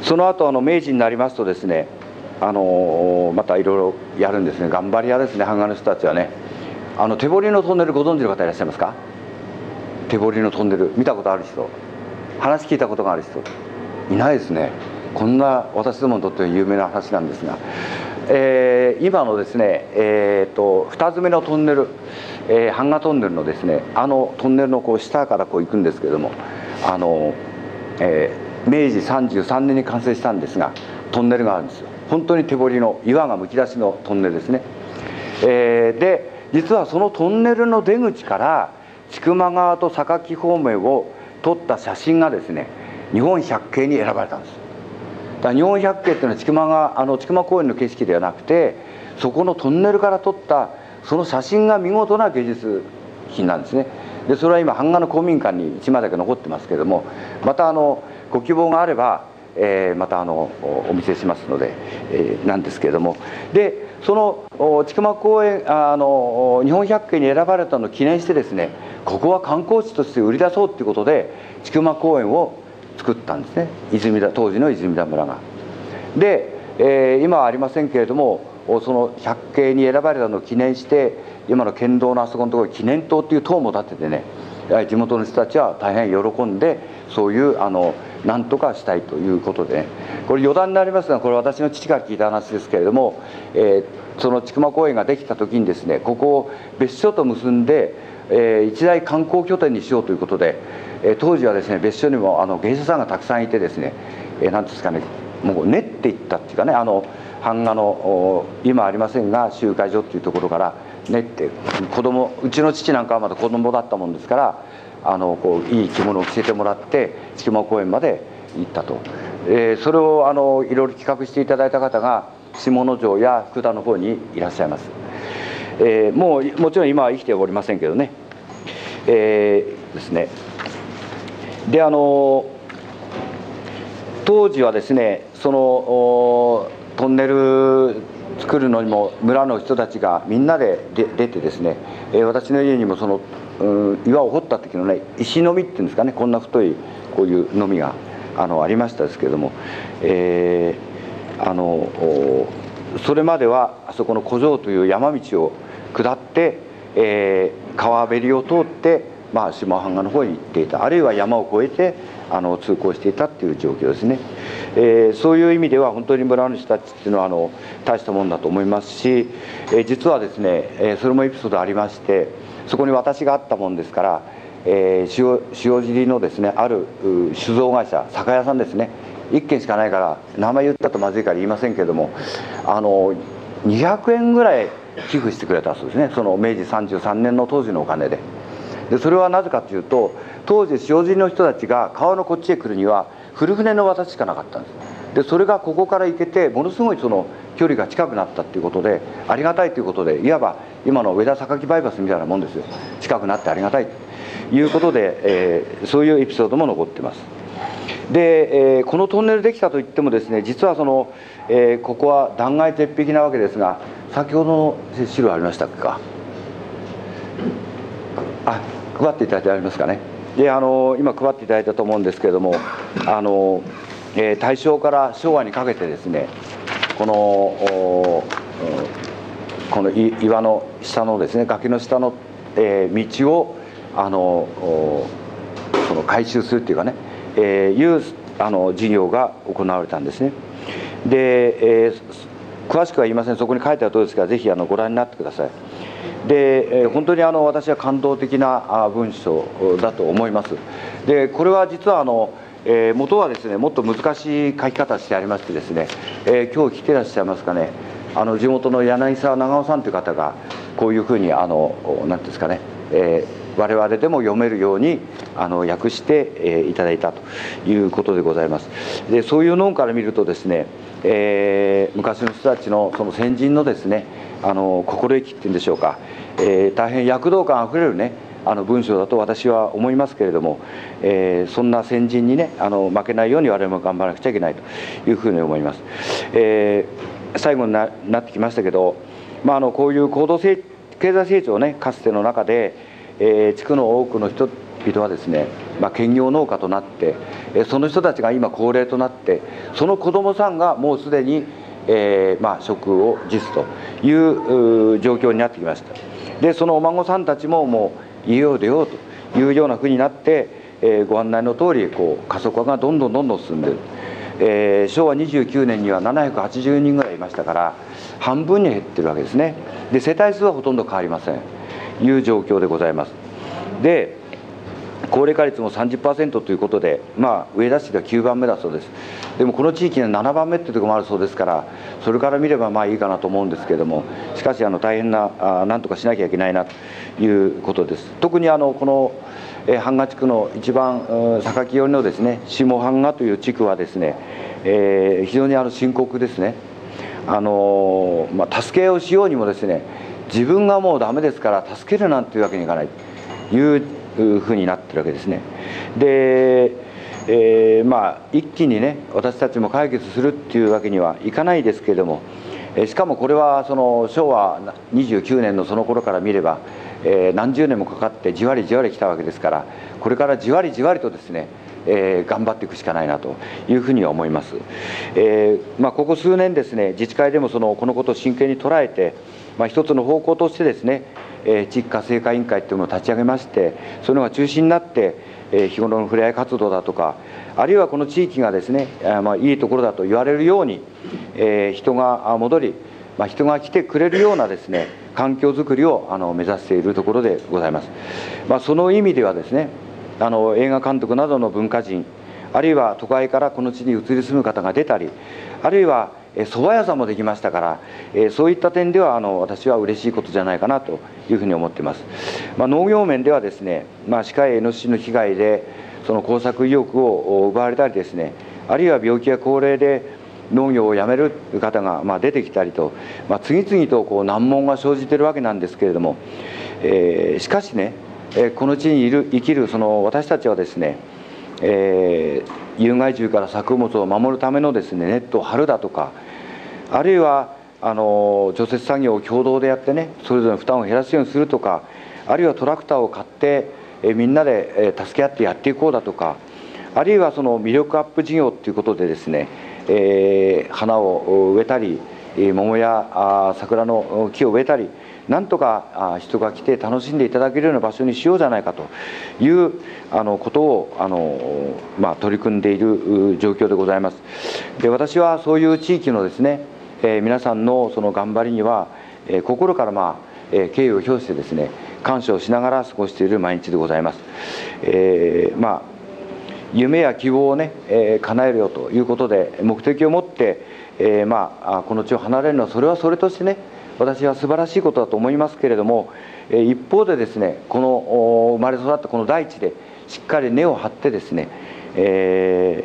ー、その後あの明治になりますとですね、あのまたいろいろやるんですね、頑張り屋ですね版画の人たちはね。あの手掘りのトンネルご存知の方いらっしゃいますか？手掘りのトンネル見たことある人、話聞いたことがある人いないですね。こんな私どもにとっては有名な話なんですが、えー、今のですね、えー、とふた詰めのトンネル、えー、版画トンネルのですねあのトンネルのこう下からこう行くんですけれども、あの、えー、めいじさんじゅうさんねんに完成したんですが、トンネルがあるんですよ。本当に手掘りの岩がむき出しのトンネルですね。えー、で実はそのトンネルの出口から千曲川と榊方面を撮った写真がですね日本百景に選ばれたんです。だから日本百景っていうのは千曲川あの千曲公園の景色ではなくて、そこのトンネルから撮ったその写真が見事な芸術品なんですね。でそれは今版画の公民館にいちまいだけ残ってますけども、またあのご希望があればえー、またあのお見せしますので、えー、なんですけれども、でその千曲公園あの日本百景に選ばれたのを記念してですね、ここは観光地として売り出そうということで千曲公園を作ったんですね、泉田当時の泉田村が。で、えー、今はありませんけれども、その百景に選ばれたのを記念して今の県道のあそこのところに記念塔っていう塔も建ててね、地元の人たちは大変喜んで、そういうあのなんとかしたいということで、ね、これ余談になりますが、これ私の父から聞いた話ですけれども、えー、その千曲公園ができた時にですね、ここを別所と結んで、えー、一大観光拠点にしようということで、えー、当時はですね別所にもあの芸者さんがたくさんいてですね、えー、なんですかね、もう練っていったっていうかね、あの版画の今ありませんが集会所っていうところから練って、子供、うちの父なんかはまだ子供だったもんですから、あのこういい着物を着せてもらって千曲公園まで行ったと、えー、それをあのいろいろ企画していただいた方が下野城や福田の方にいらっしゃいます。えー、もうもちろん今は生きておりませんけどね、えー、ですね。であの当時はですね、そのトンネル作るのにも村の人たちがみんなで出てですね、えー、私の家にもその、うん、岩を掘った時のね、石の実っていうんですかね、こんな太いこういうの実が あ, のありましたですけれども、えー、あのそれまではあそこの古城という山道を下って、えー、川べりを通って、まあ、下版画の方に行っていた、あるいは山を越えてあの通行していたっていう状況ですね。えー、そういう意味では本当に村の人たちっていうのはあの大したもんだと思いますし、えー、実はですね、えー、それもエピソードありまして、そこに私があったもんですから、えー、塩, 塩尻のですねある酒造会社、酒屋さんですね、いっけんしかないから名前言ったとまずいから言いませんけれども、あのにひゃくえんぐらい寄付してくれたそうですね、そのめいじさんじゅうさんねんの当時のお金で。でそれはなぜかというと、当時塩尻の人たちが川のこっちへ来るには古船の渡ししかなかったんです。でそれがここから行けて、ものすごいその距離が近くなったということで、ありがたいということで、いわば今の上田榊バイパスみたいなもんですよ、近くなってありがたいということで、えー、そういうエピソードも残ってます。で、えー、このトンネルできたといってもですね、実はその、えー、ここは断崖絶壁なわけですが、先ほどの資料ありましたか、あ配っていただいてありますかね。であの今配っていただいたと思うんですけれども、あの、えー、大正から昭和にかけてですね、このおこの岩の下のですね、崖の下の、えー、道をあのその改修するっていうかね、えー、いうあの事業が行われたんですね。で、えー、詳しくは言いません、そこに書いてあるとおりですから、ぜひあのご覧になってください。で、えー、本当にあの私は感動的な文章だと思います。でこれは実はあの、えー、元はですねもっと難しい書き方してありましてですね、えー、今日来てらっしゃいますかね、あの地元の柳沢長尾さんという方がこういうふうにあのなんていうんですかね、えー、我々でも読めるようにあの訳して、えー、いただいたということでございます。でそういうのから見るとですね、えー、昔の人たちのその先人のですねあの心意気っていうんでしょうか、えー、大変躍動感あふれるねあの文章だと私は思いますけれども、えー、そんな先人にねあの負けないように我々も頑張らなくちゃいけないというふうに思います。えー、最後に な, なってきましたけど、まあ、あのこういう高度成経済成長ね、かつての中で、えー、地区の多くの人々はですね、まあ、兼業農家となって、えー、その人たちが今高齢となって、その子どもさんがもうすでにえーまあ、職を辞すという状況になってきました。でそのお孫さんたちももう家を出ようというようなふうになって、えー、ご案内の通りこう過疎化がどんどんどんどん進んでいる、えー、しょうわにじゅうきゅうねんにはななひゃくはちじゅうにんぐらいいましたから、半分に減ってるわけですね。で世帯数はほとんど変わりませんという状況でございます。で高齢化率も さんじゅっパーセント ということで、まあ、上田市ではきゅうばんめだそうです。でもこの地域のななばんめというところもあるそうですから、それから見ればまあいいかなと思うんですけれども、しかしあの大変な、なんとかしなきゃいけないなということです。特にあのこの版画地区の一番榊寄りのですね下版画という地区はですね、えー、非常にあの深刻ですね。あの、まあ、助けをしようにもですね、自分がもうダメですから助けるなんていうわけにいかないというふうになってるわけですね。で、えー、まあ一気にね私たちも解決するっていうわけにはいかないですけれども、えー、しかもこれはそのしょうわにじゅうきゅうねんのその頃から見れば、えー、何十年もかかってじわりじわり来たわけですから、これからじわりじわりとですね、えー、頑張っていくしかないなというふうには思います。えーまあ、ここ数年ですね、自治会でもそのこのことを真剣に捉えて、まあ、一つの方向としてですね、地域活性化委員会というのを立ち上げまして、そのが中心になって日頃の触れ合い活動だとか、あるいはこの地域がですね、まあ、いいところだと言われるように、えー、人が戻り、まあ、人が来てくれるようなですね、環境づくりをあの目指しているところでございます。まあ、その意味ではですね、あの映画監督などの文化人、あるいは都会からこの地に移り住む方が出たり、あるいは蕎麦屋さんもできましたから、えー、そういった点ではあの私は嬉しいことじゃないかなというふうに思っています。まあ、農業面ではですね、まあ、シカやイノシシの被害でその耕作意欲を奪われたりですね、あるいは病気や高齢で農業をやめる方がまあ出てきたりと、まあ、次々とこう難問が生じているわけなんですけれども、えー、しかしね、この地にいる生きるその私たちはですね、えー、有害獣から作物を守るためのですね、ネットを張るだとか、あるいはあの除雪作業を共同でやってね、それぞれの負担を減らすようにするとか、あるいはトラクターを買ってえみんなで助け合ってやっていこうだとか、あるいはその魅力アップ事業ということでですね、えー、花を植えたり、桃や桜の木を植えたり、なんとか人が来て楽しんでいただけるような場所にしようじゃないかというあのことをあの、まあ、取り組んでいる状況でございます。で、私はそういう地域のですね、えー、皆さんのその頑張りには、えー、心から、まあえー、敬意を表してですね、感謝をしながら過ごしている毎日でございます。えーまあ夢や希望をね、えー、叶えるよということで目的を持って、えーまあ、この地を離れるのはそれはそれとしてね、私は素晴らしいことだと思いますけれども、えー、一方でですね、この生まれ育ったこの大地でしっかり根を張ってですね、え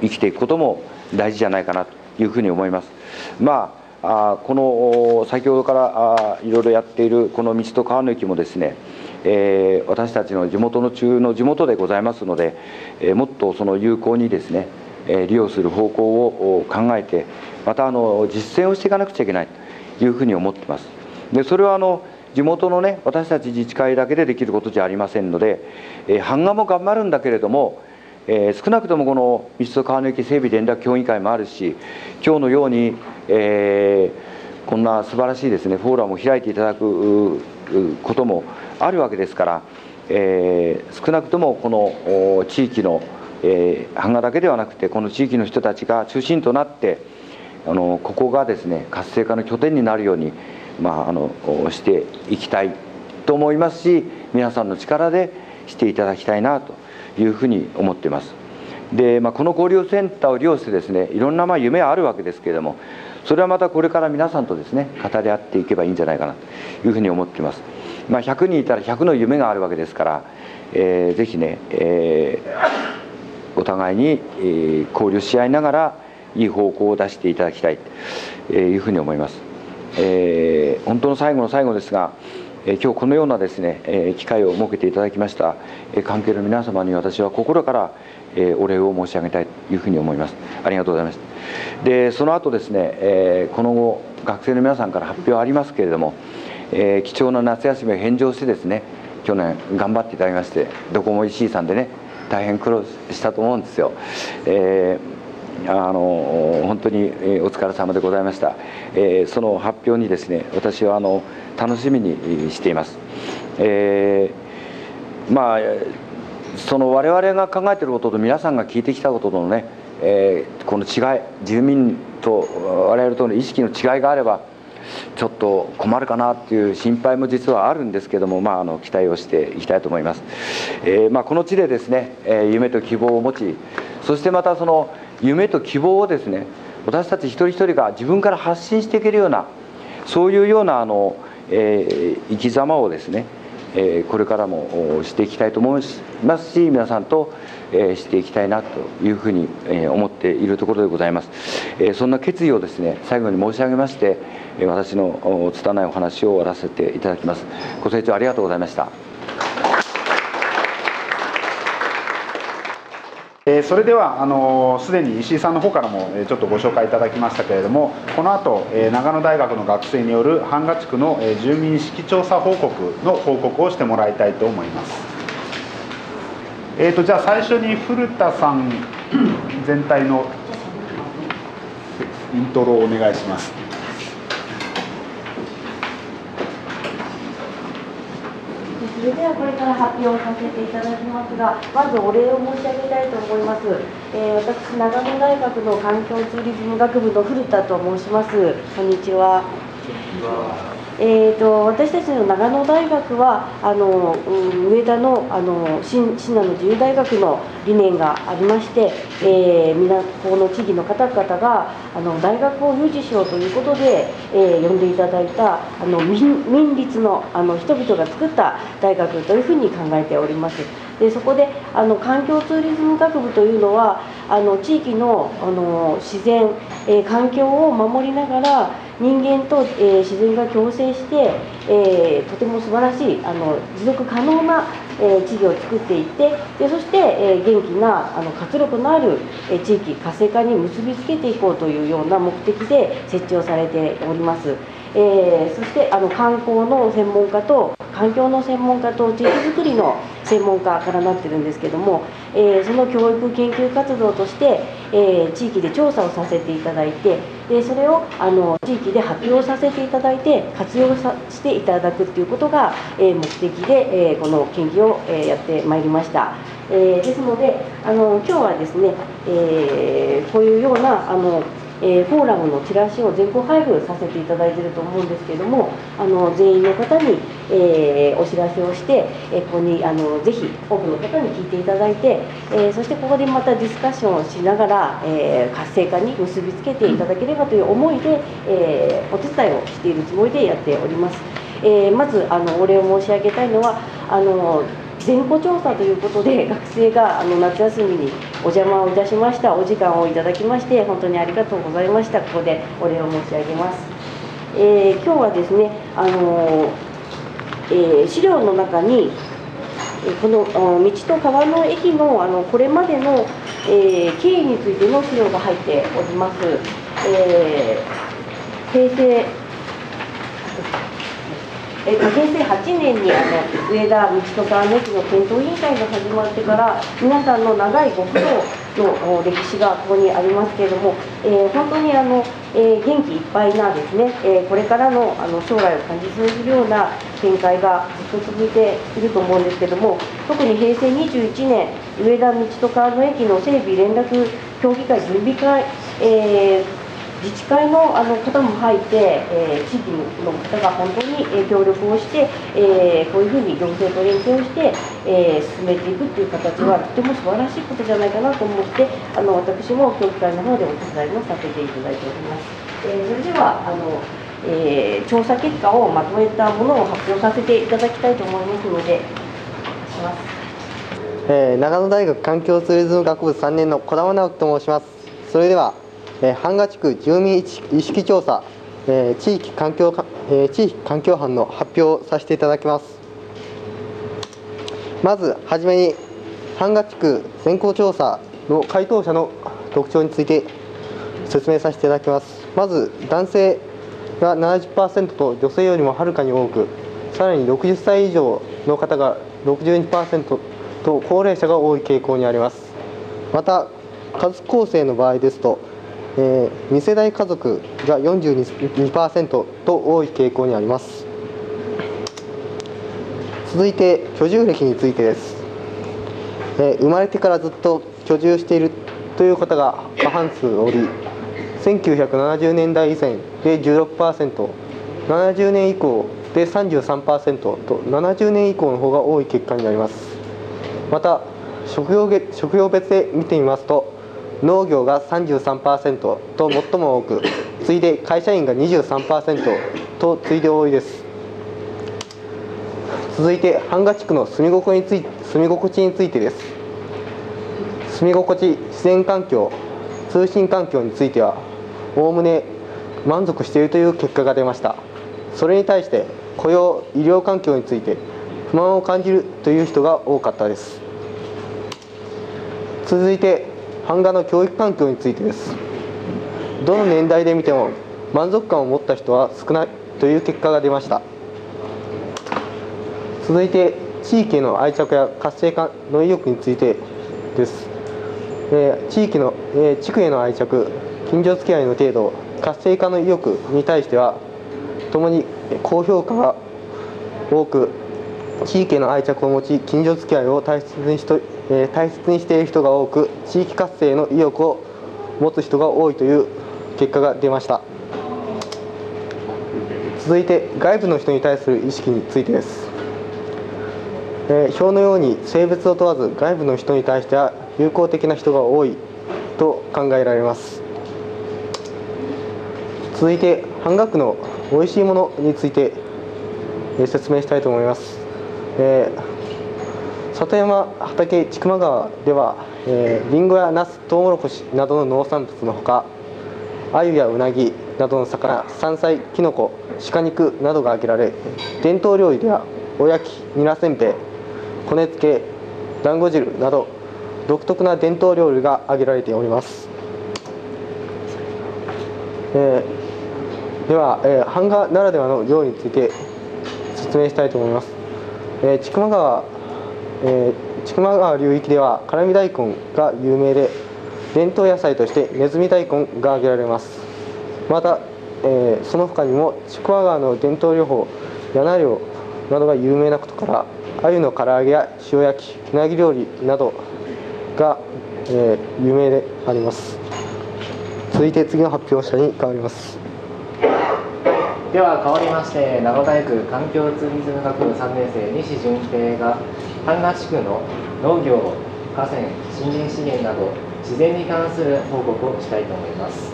ー、生きていくことも大事じゃないかなというふうに思います。まああこの先ほどからあいろいろやっているこの道と川の駅もですね、えー、私たちの地元の中の地元でございますので、えー、もっとその有効にですね、えー、利用する方向を考えて、またあの実践をしていかなくちゃいけないというふうに思っています。で、それはあの地元のね、私たち自治会だけでできることじゃありませんので、えー、版画も頑張るんだけれども、えー、少なくともこの道と川の駅整備連絡協議会もあるし、今日のように、えー、こんな素晴らしいですね、フォーラムを開いていただくこともあるわけですから、えー、少なくともこの地域の、えー、版画だけではなくて、この地域の人たちが中心となって、あのここがですね、活性化の拠点になるように、まあ、あのしていきたいと思いますし、皆さんの力でしていただきたいなというふうに思っています。で、まあ、この交流センターを利用してですね、いろんなまあ夢はあるわけですけれども、それはまたこれから皆さんとですね、語り合っていけばいいんじゃないかなというふうに思っています。まあ、ひゃくにんいたらひゃくの夢があるわけですから、えー、ぜひね、えー、お互いに、えー、交流し合いながらいい方向を出していただきたいというふうに思います。えー、本当の最後の最後ですが、えー、今日このようなですね、えー、機会を設けていただきました、えー、関係の皆様に私は心から、えー、お礼を申し上げたいというふうに思います。ありがとうございました。で、その後ですね、えー、この後学生の皆さんから発表ありますけれども、えー、貴重な夏休みを返上してですね、去年頑張っていただきまして、ドコモ イーシー さんでね、大変苦労したと思うんですよ。えーあの本当にお疲れ様でございました。えー、その発表にですね、私はあの楽しみにしています。えー、まあその我々が考えていることと皆さんが聞いてきたこととのね、えー、この違い、住民と我々との意識の違いがあればちょっと困るかなっていう心配も実はあるんですけども、まあ、あの期待をしていきたいと思います。えーまあ、この地でですね、夢と希望を持ち、そしてまたその夢と希望をですね、私たち一人一人が自分から発信していけるような、そういうようなあの、えー、生き様をですね、えー、これからもしていきたいと思いますし、皆さんと、えー、していきたいなというふうに、えー、思っているところでございます。えー、そんな決意をですね、最後に申し上げまして、私の拙いお話を終わらせていただきます。ご清聴ありがとうございました。それではあのすでに石井さんの方からもちょっとご紹介いただきましたけれども、この後長野大学の学生による版画地区の住民意識調査報告の報告をしてもらいたいと思います。えーと、じゃあ最初に古田さん全体のイントロをお願いします。それではこれから発表させていただきますが、まずお礼を申し上げたいと思います。えー、私、長野大学の環境ツーリズム学部の古田と申します。こんにちは。えーと、私たちの長野大学はあの、うん、上田の、あの信信濃自由大学の理念がありまして、えー、皆この地域の方々があの大学を誘致しようということで、えー、呼んでいただいたあの 民, 民立の、あの人々が作った大学というふうに考えております。でそこであの環境ツーリズム学部というのはあの地域の、あの自然、えー、環境を守りながら人間と、えー、自然が共生して、えー、とても素晴らしいあの持続可能な、えー、地域を作っていってでそして、えー、元気なあの活力のある、えー、地域活性化に結びつけていこうというような目的で設置をされております。えー、そしてあの観光の専門家と環境の専門家と地域づくりの専門家からなってるんですけども、えー、その教育研究活動として、えー、地域で調査をさせていただいてでそれをあの地域で発表させていただいて活用さしていただくということが、えー、目的で、えー、この研究を、えー、やってまいりました。えー、ですのであの今日はですね、えー、こういうようなあのえー、フォーラムのチラシを全国配布させていただいていると思うんですけれどもあの全員の方に、えー、お知らせをして、えー、ここにあのぜひ多くの方に聞いていただいて、えー、そしてここでまたディスカッションをしながら、えー、活性化に結びつけていただければという思いで、えー、お手伝いをしているつもりでやっております。えー、まずあのお礼を申し上げたいのはあの全校調査ということで学生があの夏休みにお邪魔をいたしました。お時間をいただきまして本当にありがとうございました。ここでお礼を申し上げます。えー、今日はですね、あのーえー、資料の中にこの道と川の駅のあのこれまでの、えー、経緯についての資料が入っております。えー、平成えっと、平成はちねんにあの上田道と川の駅の検討委員会が始まってから皆さんの長いご苦労の歴史がここにありますけれども、えー、本当にあの、えー、元気いっぱいなですね、えー、これからの、あの将来を感じさせるような展開がずっと続いていると思うんですけれども特に平成にじゅういちねん上田道と川の駅の整備連絡協議会準備会、えー自治会の方も入って、えー、地域の方が本当に協力をして、えー、こういうふうに行政と連携をして、えー、進めていくという形はとても素晴らしいことじゃないかなと思ってあの私も協議会の方でお手伝いをさせていただいております。えー、それではあの、えー、調査結果をまとめたものを発表させていただきたいと思いますのでします、えー、長野大学環境ツーリズム学部さんねんの児玉直樹と申します。それでは版画地区住民意識調査、えー、地域環境、えー、地域環境班の発表をさせていただきます。まずはじめに版画地区全校調査の回答者の特徴について説明させていただきます。まず男性が ななじゅっパーセント と女性よりもはるかに多くさらにろくじゅっさい以上の方が ろくじゅうにパーセント と高齢者が多い傾向にあります。また家族構成の場合ですとえー、に世代家族が よんじゅうにパーセント と多い傾向にあります。続いて居住歴についてです。えー、生まれてからずっと居住しているという方が過半数おりせんきゅうひゃくななじゅうねんだい以前で じゅうろくパーセントななじゅう 年以降で さんじゅうさんパーセント とななじゅうねん以降の方が多い結果になります。また職業、職業別で見てみますと農業が さんじゅうさんパーセント と最も多く次いで会社員が にじゅうさんパーセント と次いで多いです。続いて版画地区の住み心地について、住み心地についてです。住み心地、自然環境、通信環境についてはおおむね満足しているという結果が出ました。それに対して雇用・医療環境について不満を感じるという人が多かったです。続いて版画の教育環境についてです。どの年代で見ても満足感を持った人は少ないという結果が出ました。続いて地域への愛着や活性化の意欲についてです。えー、地域の、えー、地区への愛着、近所付き合いの程度、活性化の意欲に対してはともに高評価が多く地域への愛着を持ち、近所付き合いを大切にしと、えー、大切にしている人が多く、地域活性の意欲を持つ人が多いという結果が出ました。続いて外部の人に対する意識についてです。えー、表のように性別を問わず外部の人に対しては友好的な人が多いと考えられます。続いて半額の美味しいものについて説明したいと思います。えー、里山畑千曲川では、えー、リンゴやナス、トウモロコシなどの農産物のほか、アユやウナギなどの魚、山菜、キノコ、鹿肉などが挙げられ、伝統料理ではおやき、ニラせんべい、骨付け、団子汁など独特な伝統料理が挙げられております。えー、では、えー、版画ならではの料理について説明したいと思います。えー、千曲川、えー、千曲川流域では辛味大根が有名で、伝統野菜としてネズミ大根が挙げられます。また、えー、その他にも千曲川の伝統漁法柳漁などが有名なことから、鮎の唐揚げや塩焼き、うなぎ料理などが、えー、有名であります。続いて次の発表者に変わります。では変わりまして、名護大学環境ツーリズム学部さんねんせい西純平が、半額地区の農業、河川、森林資源など自然に関する報告をしたいと思います。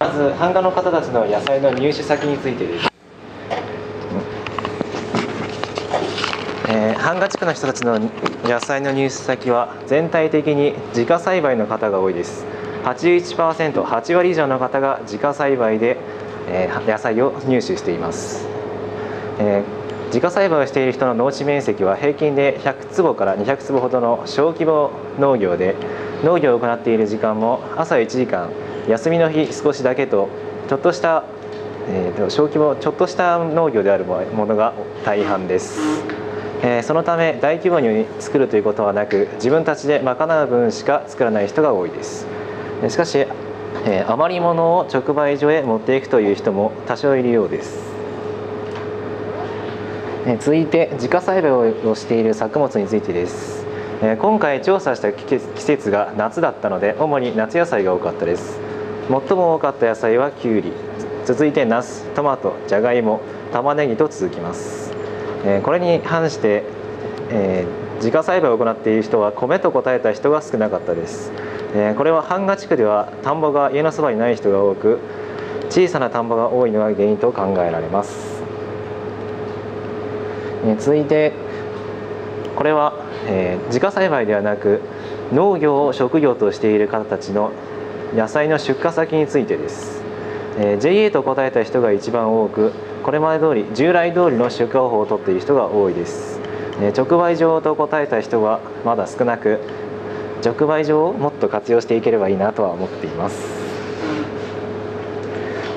まず版画の方たちの野菜の入手先についてです。版画地区の人たちの野菜の入手先は全体的に自家栽培の方が多いです。 はちじゅういちパーセント、 はちわり以上の方が自家栽培で野菜を入手しています。えー、自家栽培をしている人の農地面積は平均でひゃくつぼからにひゃくつぼほどの小規模農業で、農業を行っている時間も朝いちじかん、休みの日少しだけと、ちょっとした、えー、小規模ちょっとした農業であるものが大半です。えー、そのため大規模に作るということはなく、自分たちで賄う分しか作らない人が多いです。しかしえー、余り物を直売所へ持っていくという人も多少いるようです。えー、続いて自家栽培をしている作物についてです。えー、今回調査した季節が夏だったので、主に夏野菜が多かったです。最も多かった野菜はきゅうり、続いてナス、トマト、じゃがいも、玉ねぎと続きます。えー、これに反して、えー、自家栽培を行っている人は米と答えた人が少なかったです。これは版画地区では田んぼが家のそばにない人が多く、小さな田んぼが多いのが原因と考えられます。え続いてこれは、えー、自家栽培ではなく農業を職業としている方たちの野菜の出荷先についてです。えー、ジェイエー と答えた人が一番多く、これまで通り従来通りの出荷方法をとっている人が多いです。えー、直売所と答えた人はまだ少なく、直売所をもっと活用していければいいなとは思っています。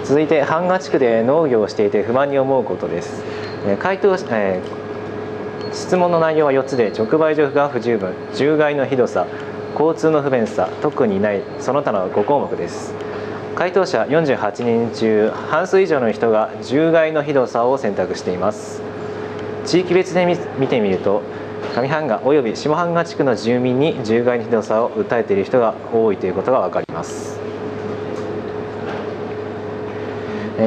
続いて版画地区で農業をしていて不満に思うことです。回答、えー、質問の内容はよっつで、直売所が不十分、獣害のひどさ、交通の不便さ、特にない、その他のごこうもくです。回答者よんじゅうはちにん中半数以上の人が獣害のひどさを選択しています。地域別で見てみると、上版画および下版画地区の住民に獣害のひどさを訴えている人が多いということが分かります。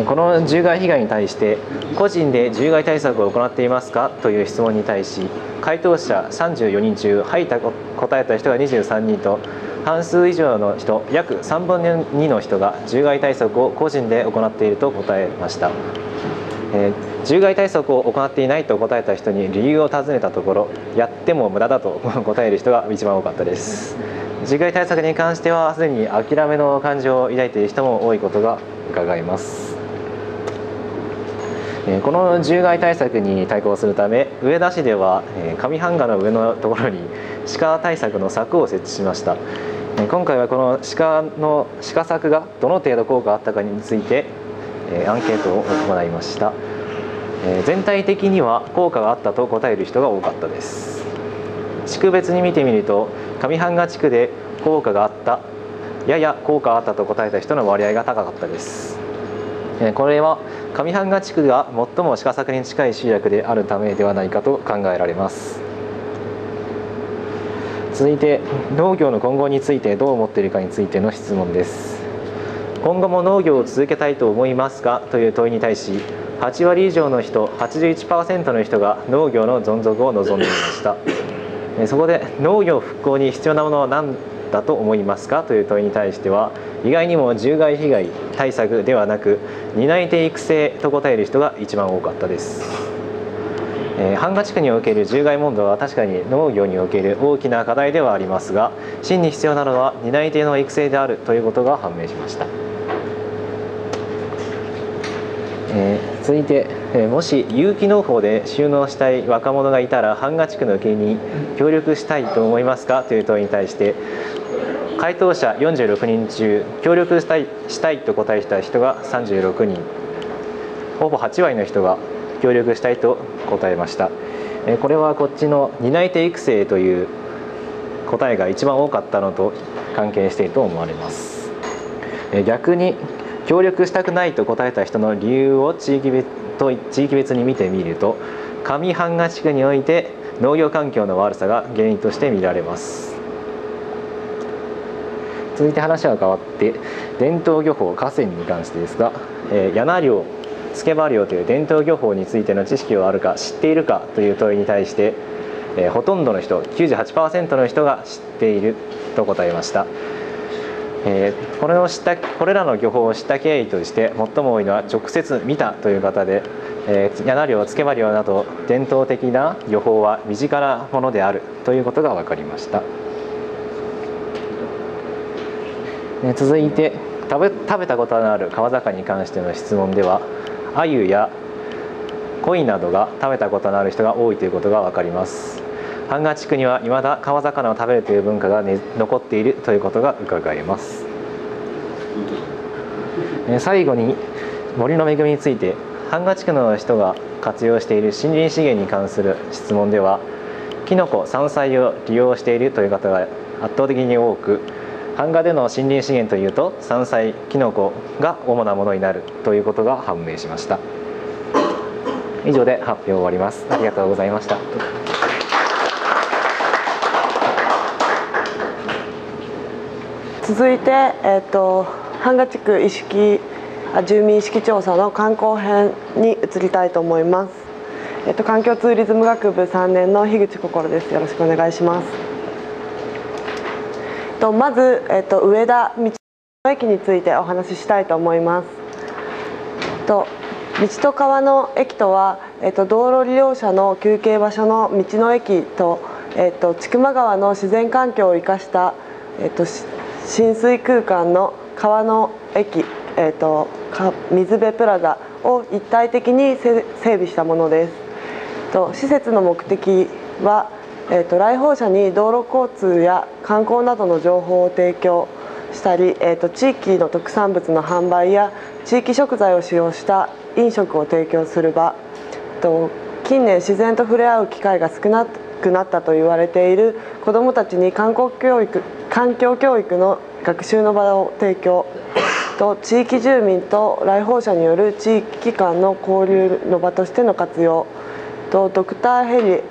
この獣害被害に対して、個人で獣害対策を行っていますかという質問に対し、回答者さんじゅうよにん中はいと答えた人がにじゅうさんにんと、半数以上の人、約さんぶんのにの人が獣害対策を個人で行っていると答えました。えー、獣害対策を行っていないと答えた人に理由を尋ねたところ、やっても無駄だと答える人が一番多かったです。獣害対策に関してはすでに諦めの感情を抱いている人も多いことが伺えます。えー、この獣害対策に対抗するため、上田市では、えー、上版画の上のところに鹿対策の柵を設置しました。えー、今回はこの鹿の鹿柵がどの程度効果あったかについてアンケートを行いました。全体的には効果があったと答える人が多かったです。地区別に見てみると、上版画地区で効果があった、やや効果あったと答えた人の割合が高かったです。これは上半賀地区が最も鹿作に近い集落であるためではないかと考えられます。続いて農業の今後についてどう思っているかについての質問です。今後も農業を続けたいと思いますかという問いに対し、はちわり以上の人 はちじゅういちパーセント の人が農業の存続を望んでいました。そこで農業復興に必要なものは何だと思いますかという問いに対しては、意外にも獣害被害対策ではなく担い手育成と答える人が一番多かったです。半賀地区における獣害問題は確かに農業における大きな課題ではありますが、真に必要なのは担い手の育成であるということが判明しました。えー、続いて、えー、もし有機農法で就農したい若者がいたら半賀地区の受けに協力したいと思いますかという問いに対して、回答者よんじゅうろくにん中協力したい、したいと答えた人がさんじゅうろくにん、ほぼはちわりの人が協力したいと答えました。えー、これはこっちの担い手育成という答えが一番多かったのと関係していると思われます。えー、逆に協力したくないと答えた人の理由を地域別と地域別に見てみると、上半賀地区において農業環境の悪さが原因として見られます。続いて話は変わって伝統漁法河川に関してですが、えー、簗漁つけば漁という伝統漁法についての知識はあるか知っているかという問いに対して、えー、ほとんどの人 きゅうじゅうはちパーセント の人が知っていると答えました。えー、これを知ったこれらの漁法を知った経緯として最も多いのは直接見たという方で、簗漁、つけば漁など伝統的な漁法は身近なものであるということが分かりました。えー、続いて食べ、食べたことのある川魚に関しての質問では、アユやコイなどが食べたことのある人が多いということが分かります。半賀地区にはいまだ川魚を食べるという文化が、ね、残っているということが伺えます。え最後に森の恵みについて、半賀地区の人が活用している森林資源に関する質問では、キノコ山菜を利用しているという方が圧倒的に多く、半賀での森林資源というと山菜キノコが主なものになるということが判明しました。以上で発表を終わります。ありがとうございました。続いて、えーと、半賀地区意識住民意識調査の観光編に移りたいと思います。えーと、環境ツーリズム学部さんねんの樋口心です。よろしくお願いします。とまず、えーと、上田道の駅についてお話ししたいと思います。と道と川の駅とは、えーと、道路利用者の休憩場所の道の駅と、えーと、千曲川の自然環境を生かした、えーと浸水空間の川の駅、えーと、水辺プラザを一体的に整備したものです。と施設の目的は、えーと、来訪者に道路交通や観光などの情報を提供したり、えーと、地域の特産物の販売や地域食材を使用した飲食を提供する場と、近年自然と触れ合う機会が少なくなったと言われている子どもたちに観光教育環境教育の学習の場を提供と、地域住民と来訪者による地域間の交流の場としての活用と、ドクターヘリ、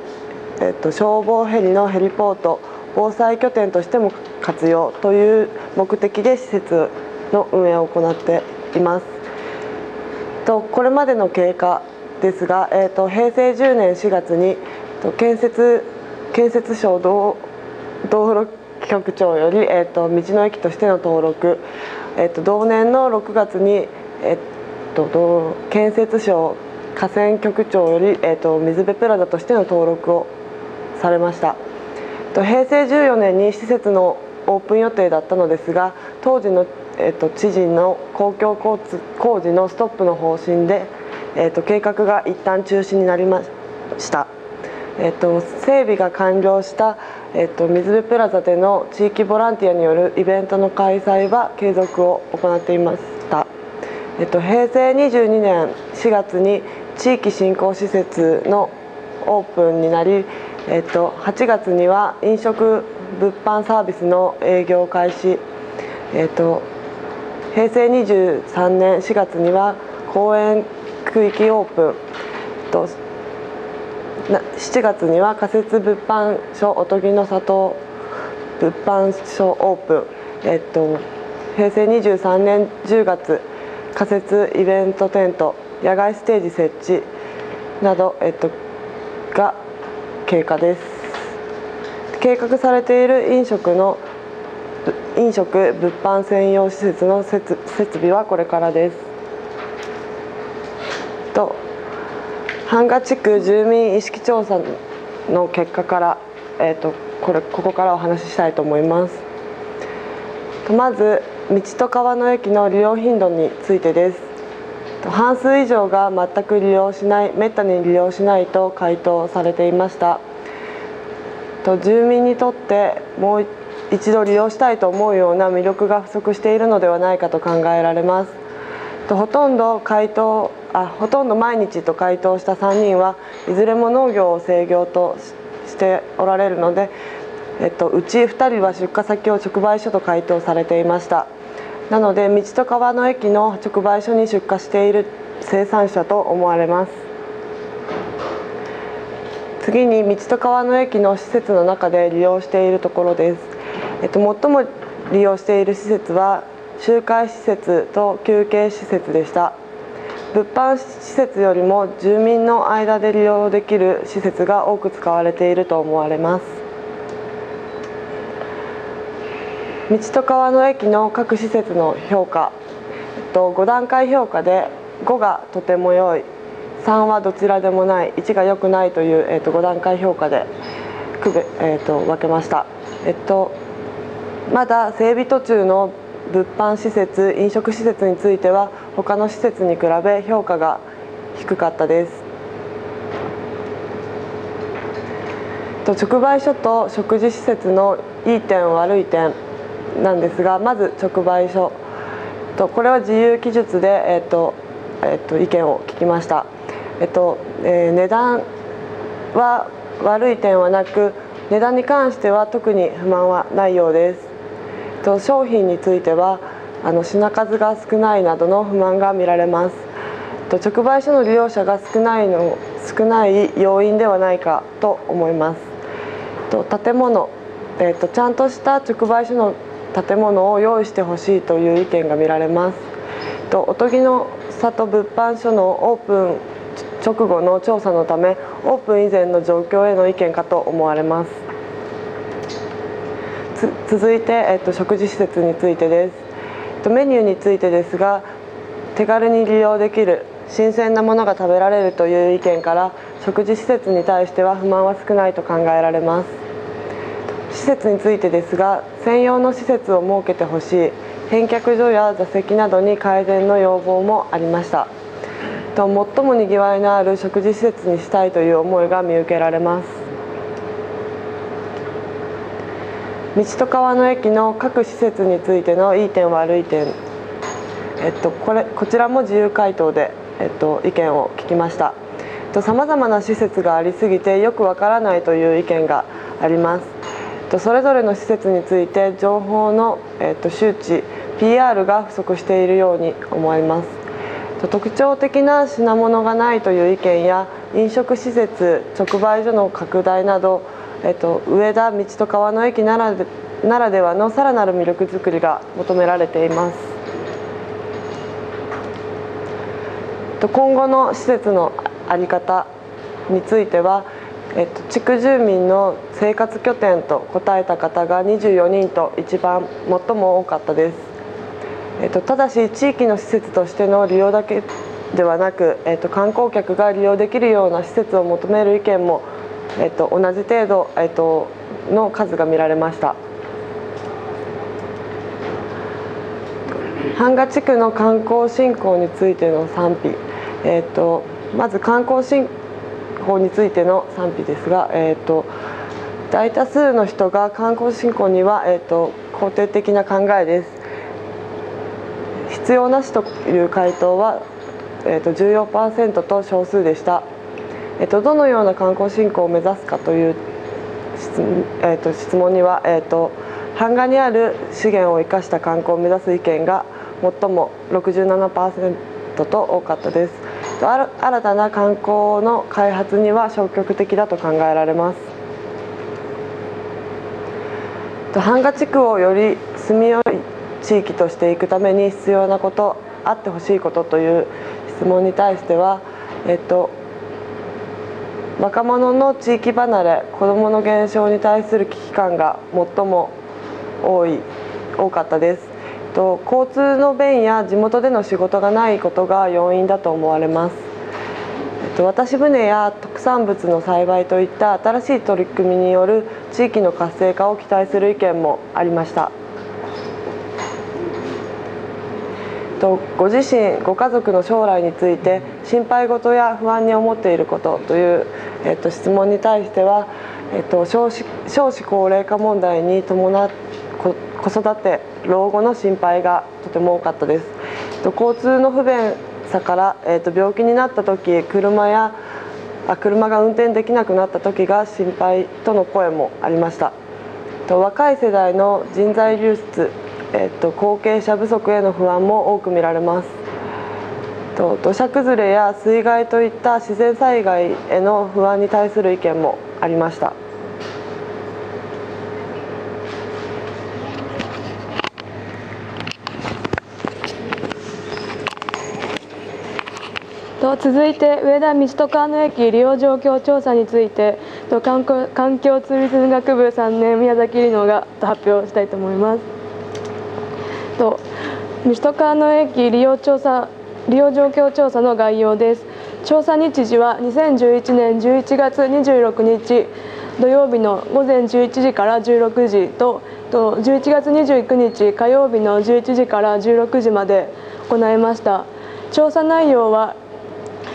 えっと、消防ヘリのヘリポート防災拠点としても活用という目的で施設の運営を行っています。とこれまでの経過ですが、えっと、へいせいじゅうねんしがつに建設建設省道路企画庁より、えー、と道の駅としての登録、えー、と同年のろくがつに、えー、と建設省河川局長より、えー、と水辺プラザとしての登録をされました。とへいせいじゅうよねんに施設のオープン予定だったのですが、当時の、えー、と知事の公共交通工事のストップの方針で、えー、と計画が一旦中止になりました。えー、と整備が完了した、えー、と水辺プラザでの地域ボランティアによるイベントの開催は継続を行っていました。えー、とへいせいにじゅうにねんしがつに地域振興施設のオープンになり、えー、とはちがつには飲食物販サービスの営業開始、えー、とへいせいにじゅうさんねんしがつには公園区域オープン、しちがつには仮設物販所おとぎの里物販所オープン、えっと、へいせいにじゅうさんねんじゅうがつ仮設イベントテント野外ステージ設置など、えっと、が経過です。計画されている飲食の飲食物販専用施設の設備はこれからです。と版画地区住民意識調査の結果から、えー、と これここからお話ししたいと思います。とまず道と川の駅の利用頻度についてです。と半数以上が全く利用しない、めったに利用しないと回答されていました。と住民にとってもう一度利用したいと思うような魅力が不足しているのではないかと考えられます。とほとんど回答あほとんど毎日と回答したさんにんはいずれも農業を制業としておられるので、えっと、うちふたりは出荷先を直売所と回答されていました。なので道と川の駅の直売所に出荷している生産者と思われます。次に道と川の駅の施設の中で利用しているところです。えっと、最も利用している施設は集会施設と休憩施設でした。物販施設よりも住民の間で利用できる施設が多く使われていると思われます。道と川の駅の各施設の評価、ご段階評価でごがとても良い、さんはどちらでもない、いちが良くないという、えー、とご段階評価で区別、えー、と分けました。えっと、まだ整備途中の物販施設、飲食施設については他の施設に比べ評価が低かったです。と直売所と食事施設のいい点悪い点なんですが、まず直売所とこれは自由記述で、えーとえーと、意見を聞きました。えーとえー、値段は悪い点はなく、値段に関しては特に不満はないようです。と商品についてはあの品数が少ないなどの不満が見られます。と直売所の利用者が少ないの少ない要因ではないかと思います。と建物、えー、とちゃんとした直売所の建物を用意してほしいという意見が見られます。とおとぎの里物販所のオープン直後の調査のため、オープン以前の状況への意見かと思われます。続いて、えっと、食事施設についてです。メニューについてですが、手軽に利用できる、新鮮なものが食べられるという意見から食事施設に対しては不満は少ないと考えられます。施設についてですが、専用の施設を設けてほしい、返却所や座席などに改善の要望もありました。と最もにぎわいのある食事施設にしたいという思いが見受けられます。道と川の駅の各施設についてのいい点悪い点、えっと、これこちらも自由回答で、えっと、意見を聞きました。さまざまな施設がありすぎてよくわからないという意見があります。とそれぞれの施設について情報の、えっと、周知 ピーアール が不足しているように思います。と特徴的な品物がないという意見や、飲食施設直売所の拡大など、えっと、上田道と川の駅ならで、ならではのさらなる魅力づくりが求められています。と今後の施設の在り方については、えっと、地区住民の生活拠点と答えた方がにじゅうよにんと一番最も多かったです。えっと、ただし地域の施設としての利用だけではなく、えっと、観光客が利用できるような施設を求める意見もえっと、同じ程度、えっと、の数が見られました。版画地区の観光振興についての賛否、えっと、まず観光振興についての賛否ですが、えっと、大多数の人が観光振興には、えっと、肯定的な考えです。必要なしという回答は、えっと、じゅうよんパーセント と少数でした。えっと、どのような観光振興を目指すかという 質,、えっと、質問には、えっと、版画にある資源を生かした観光を目指す意見が最も ろくじゅうななパーセントトと多かったです。新たな観光の開発には消極的だと考えられます。版画地区をより住みよい地域としていくために必要なこと、あってほしいことという質問に対しては、えっと、若者の地域離れ、子どもの減少に対する危機感が最も多い多かったです。と交通の便や地元での仕事がないことが要因だと思われます。と渡し船や特産物の栽培といった新しい取り組みによる地域の活性化を期待する意見もありました。とご自身、ご家族の将来について心配事や不安に思っていることという、えっと、質問に対しては、えっと、少子、少子高齢化問題に伴って子育て、老後の心配がとても多かったです。交通の不便さから、えー、と病気になった時、車やあ車が運転できなくなった時が心配との声もありました。若い世代の人材流出、えー、と後継者不足への不安も多く見られます。土砂崩れや水害といった自然災害への不安に対する意見もありました。続いて上田水戸川の駅利用状況調査について環境、環境ツーリズム学部さんねん宮崎理乃が発表したいと思います。と水戸川の駅利用調査、利用状況調査の概要です。調査日時はにせんじゅういちねんじゅういちがつにじゅうろくにち土曜日の午前じゅういちじからじゅうろくじ と, とじゅういちがつにじゅうくにち火曜日のじゅういちじからじゅうろくじまで行いました。調査内容は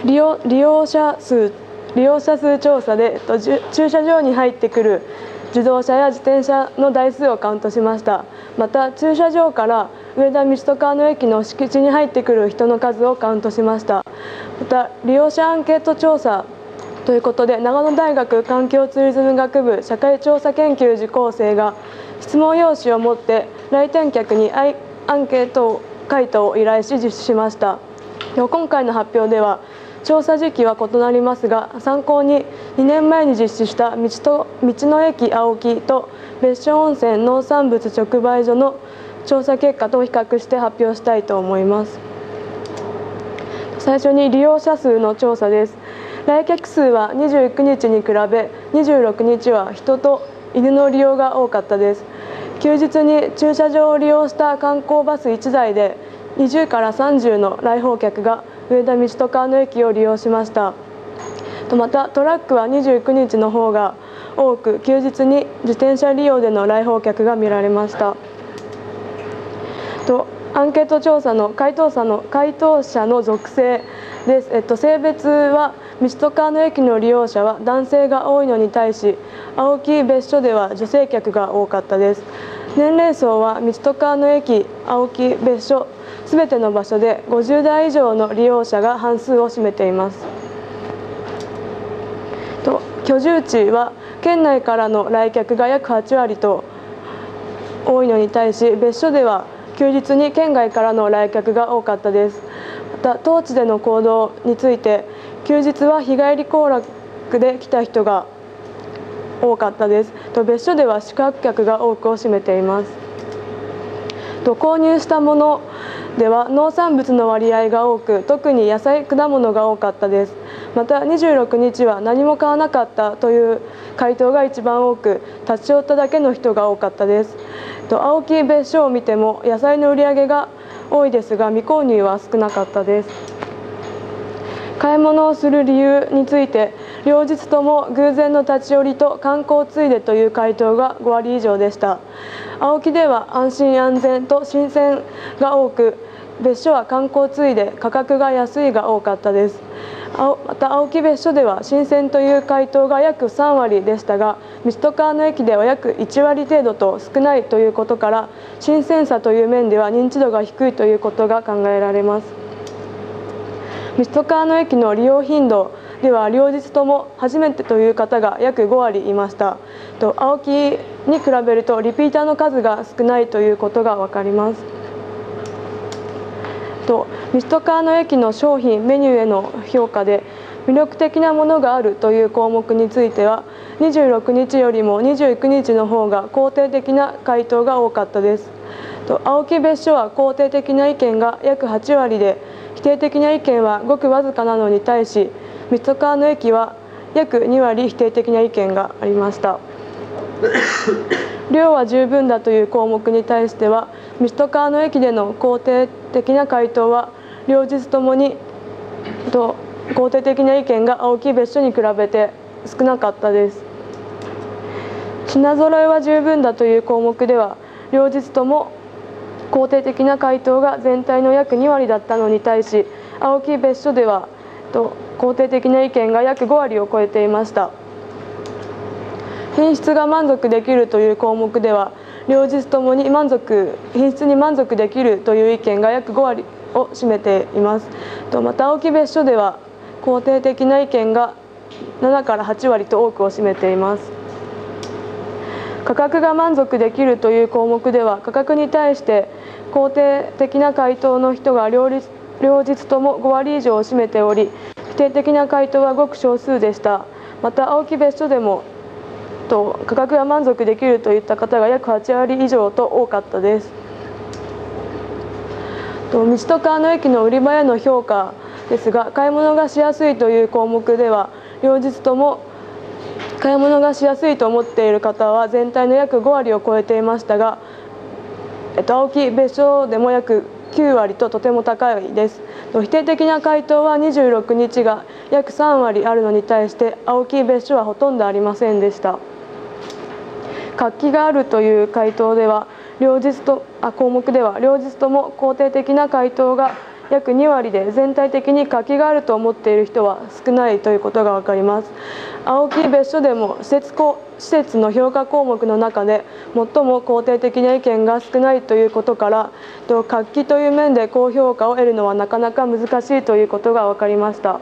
利用、利用者数、利用者数調査でと駐車場に入ってくる自動車や自転車の台数をカウントしました。また駐車場から上田水戸川の駅の敷地に入ってくる人の数をカウントしました。また利用者アンケート調査ということで長野大学環境ツーリズム学部社会調査研究受講生が質問用紙を持って来店客にアンケート回答を依頼し実施しました。今回の発表では調査時期は異なりますが、参考ににねんまえに実施した道と道の駅青木と別所温泉農産物直売所の調査結果と比較して発表したいと思います。最初に利用者数の調査です。来客数はにじゅうくにちに比べにじゅうろくにちは人と犬の利用が多かったです。休日に駐車場を利用した観光バスいちだいでにじゅうからさんじゅうの来訪客が上田水戸川の駅を利用しました。またトラックはにじゅうくにちの方が多く、休日に自転車利用での来訪客が見られました。とアンケート調査の回答者の、回答者の属性です、えっと、性別は水戸川の駅の利用者は男性が多いのに対し青木別所では女性客が多かったです。年齢層は水戸川の駅、青木別所すべての場所でごじゅうだいいじょうの利用者が半数を占めています。と居住地は県内からの来客が約はちわりと多いのに対し、別所では休日に県外からの来客が多かったです。また当地での行動について、休日は日帰り行楽で来た人が多かったです。と別所では宿泊客が多くを占めています。と購入したものでは農産物の割合が多く、特に野菜、果物が多かったです。またにじゅうろくにちは何も買わなかったという回答が一番多く、立ち寄っただけの人が多かったです。と青木別所を見ても野菜の売り上げが多いですが、未購入は少なかったです。買い物をする理由について、両日とも偶然の立ち寄りと観光ついでという回答がごわりいじょうでした。青木では安心安全と新鮮が多く、別所は観光ついで価格が安いが多かったです。また青木別所では新鮮という回答が約さんわりでしたが、水戸川の駅では約いちわりていどと少ないということから、新鮮さという面では認知度が低いということが考えられます。水戸川の駅の利用頻度では両日とも初めてという方が約ごわりいました。と青木に比べるとリピーターの数が少ないということが分かります。と三鷹川の駅の商品メニューへの評価で魅力的なものがあるという項目についてはにじゅうろくにちよりもにじゅうくにちの方が肯定的な回答が多かったです。と青木別所は肯定的な意見が約はちわりで否定的な意見はごくわずかなのに対し三鷹川の駅は約にわり否定的な意見がありました。量は十分だという項目に対しては三鷹川の駅での肯定的な回答は両日ともにと肯定的な意見が青木別所に比べて少なかったです。品揃えは十分だという項目では両日とも肯定的な回答が全体の約にわりだったのに対し青木別所ではと肯定的な意見が約ごわりを超えていました。品質が満足できるという項目では両日ともに満足品質に満足できるという意見が約ごわりを占めています。とまた青木別所では肯定的な意見がななからはちわりと多くを占めています。価格が満足できるという項目では価格に対して肯定的な回答の人が両日ともごわり以上を占めており否定的な回答はごく少数でした。また青木別所でもと価格が満足できるといった方が約はちわり以上と多かったです。と三鷹川の駅の売り場への評価ですが買い物がしやすいという項目では両日とも買い物がしやすいと思っている方は全体の約ごわりを超えていましたが、えっと、青木別所でも約きゅうわりととても高いです。否定的な回答はにじゅうろくにちが約さんわりあるのに対して青木別所はほとんどありませんでした。活気があるという回答では両日とあ項目では両日とも肯定的な回答が約にわりで全体的に活気があると思っている人は少ないということが分かります。青木別所でも施設こ施設の評価項目の中で最も肯定的な意見が少ないということからと活気という面で高評価を得るのはなかなか難しいということが分かりました。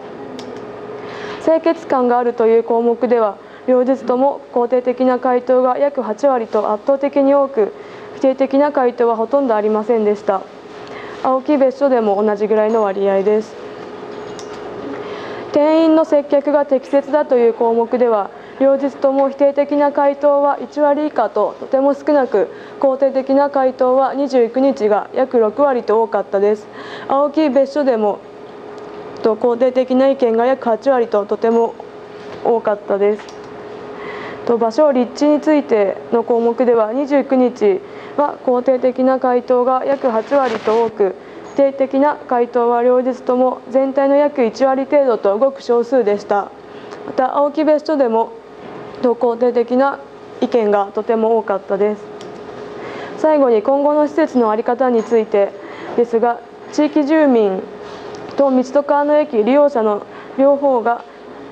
清潔感があるという項目では両日とも肯定的な回答が約はちわりと圧倒的に多く否定的な回答はほとんどありませんでした。青木別所でも同じぐらいの割合です。店員の接客が適切だという項目では両日とも否定的な回答はいちわり以下ととても少なく肯定的な回答はにじゅうくにちが約ろくわりと多かったです。青木別所でもと肯定的な意見が約はちわりととても多かったです。と場所立地についての項目ではにじゅうくにちは肯定的な回答が約はちわりと多く否定的な回答は両日とも全体の約いちわり程度とごく少数でした。また青木別所でも肯定的な意見がとても多かったです。最後に今後の施設の在り方についてですが地域住民と三鷹川の駅利用者の両方が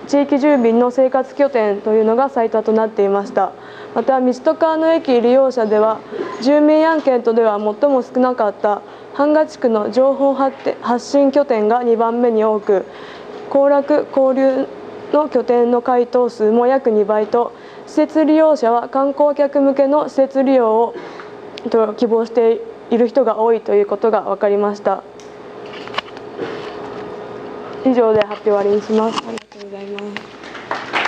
地域住民の生活拠点というのが最多となっていました。また三鷹川の駅利用者では住民アンケートでは最も少なかった版画地区の情報発信拠点がにばんめに多く行楽・交流の拠点の回答数も約にばいと施設利用者は観光客向けの施設利用を希望している人が多いということが分かりました。以上で発表を終わりにします。ありがとうございます。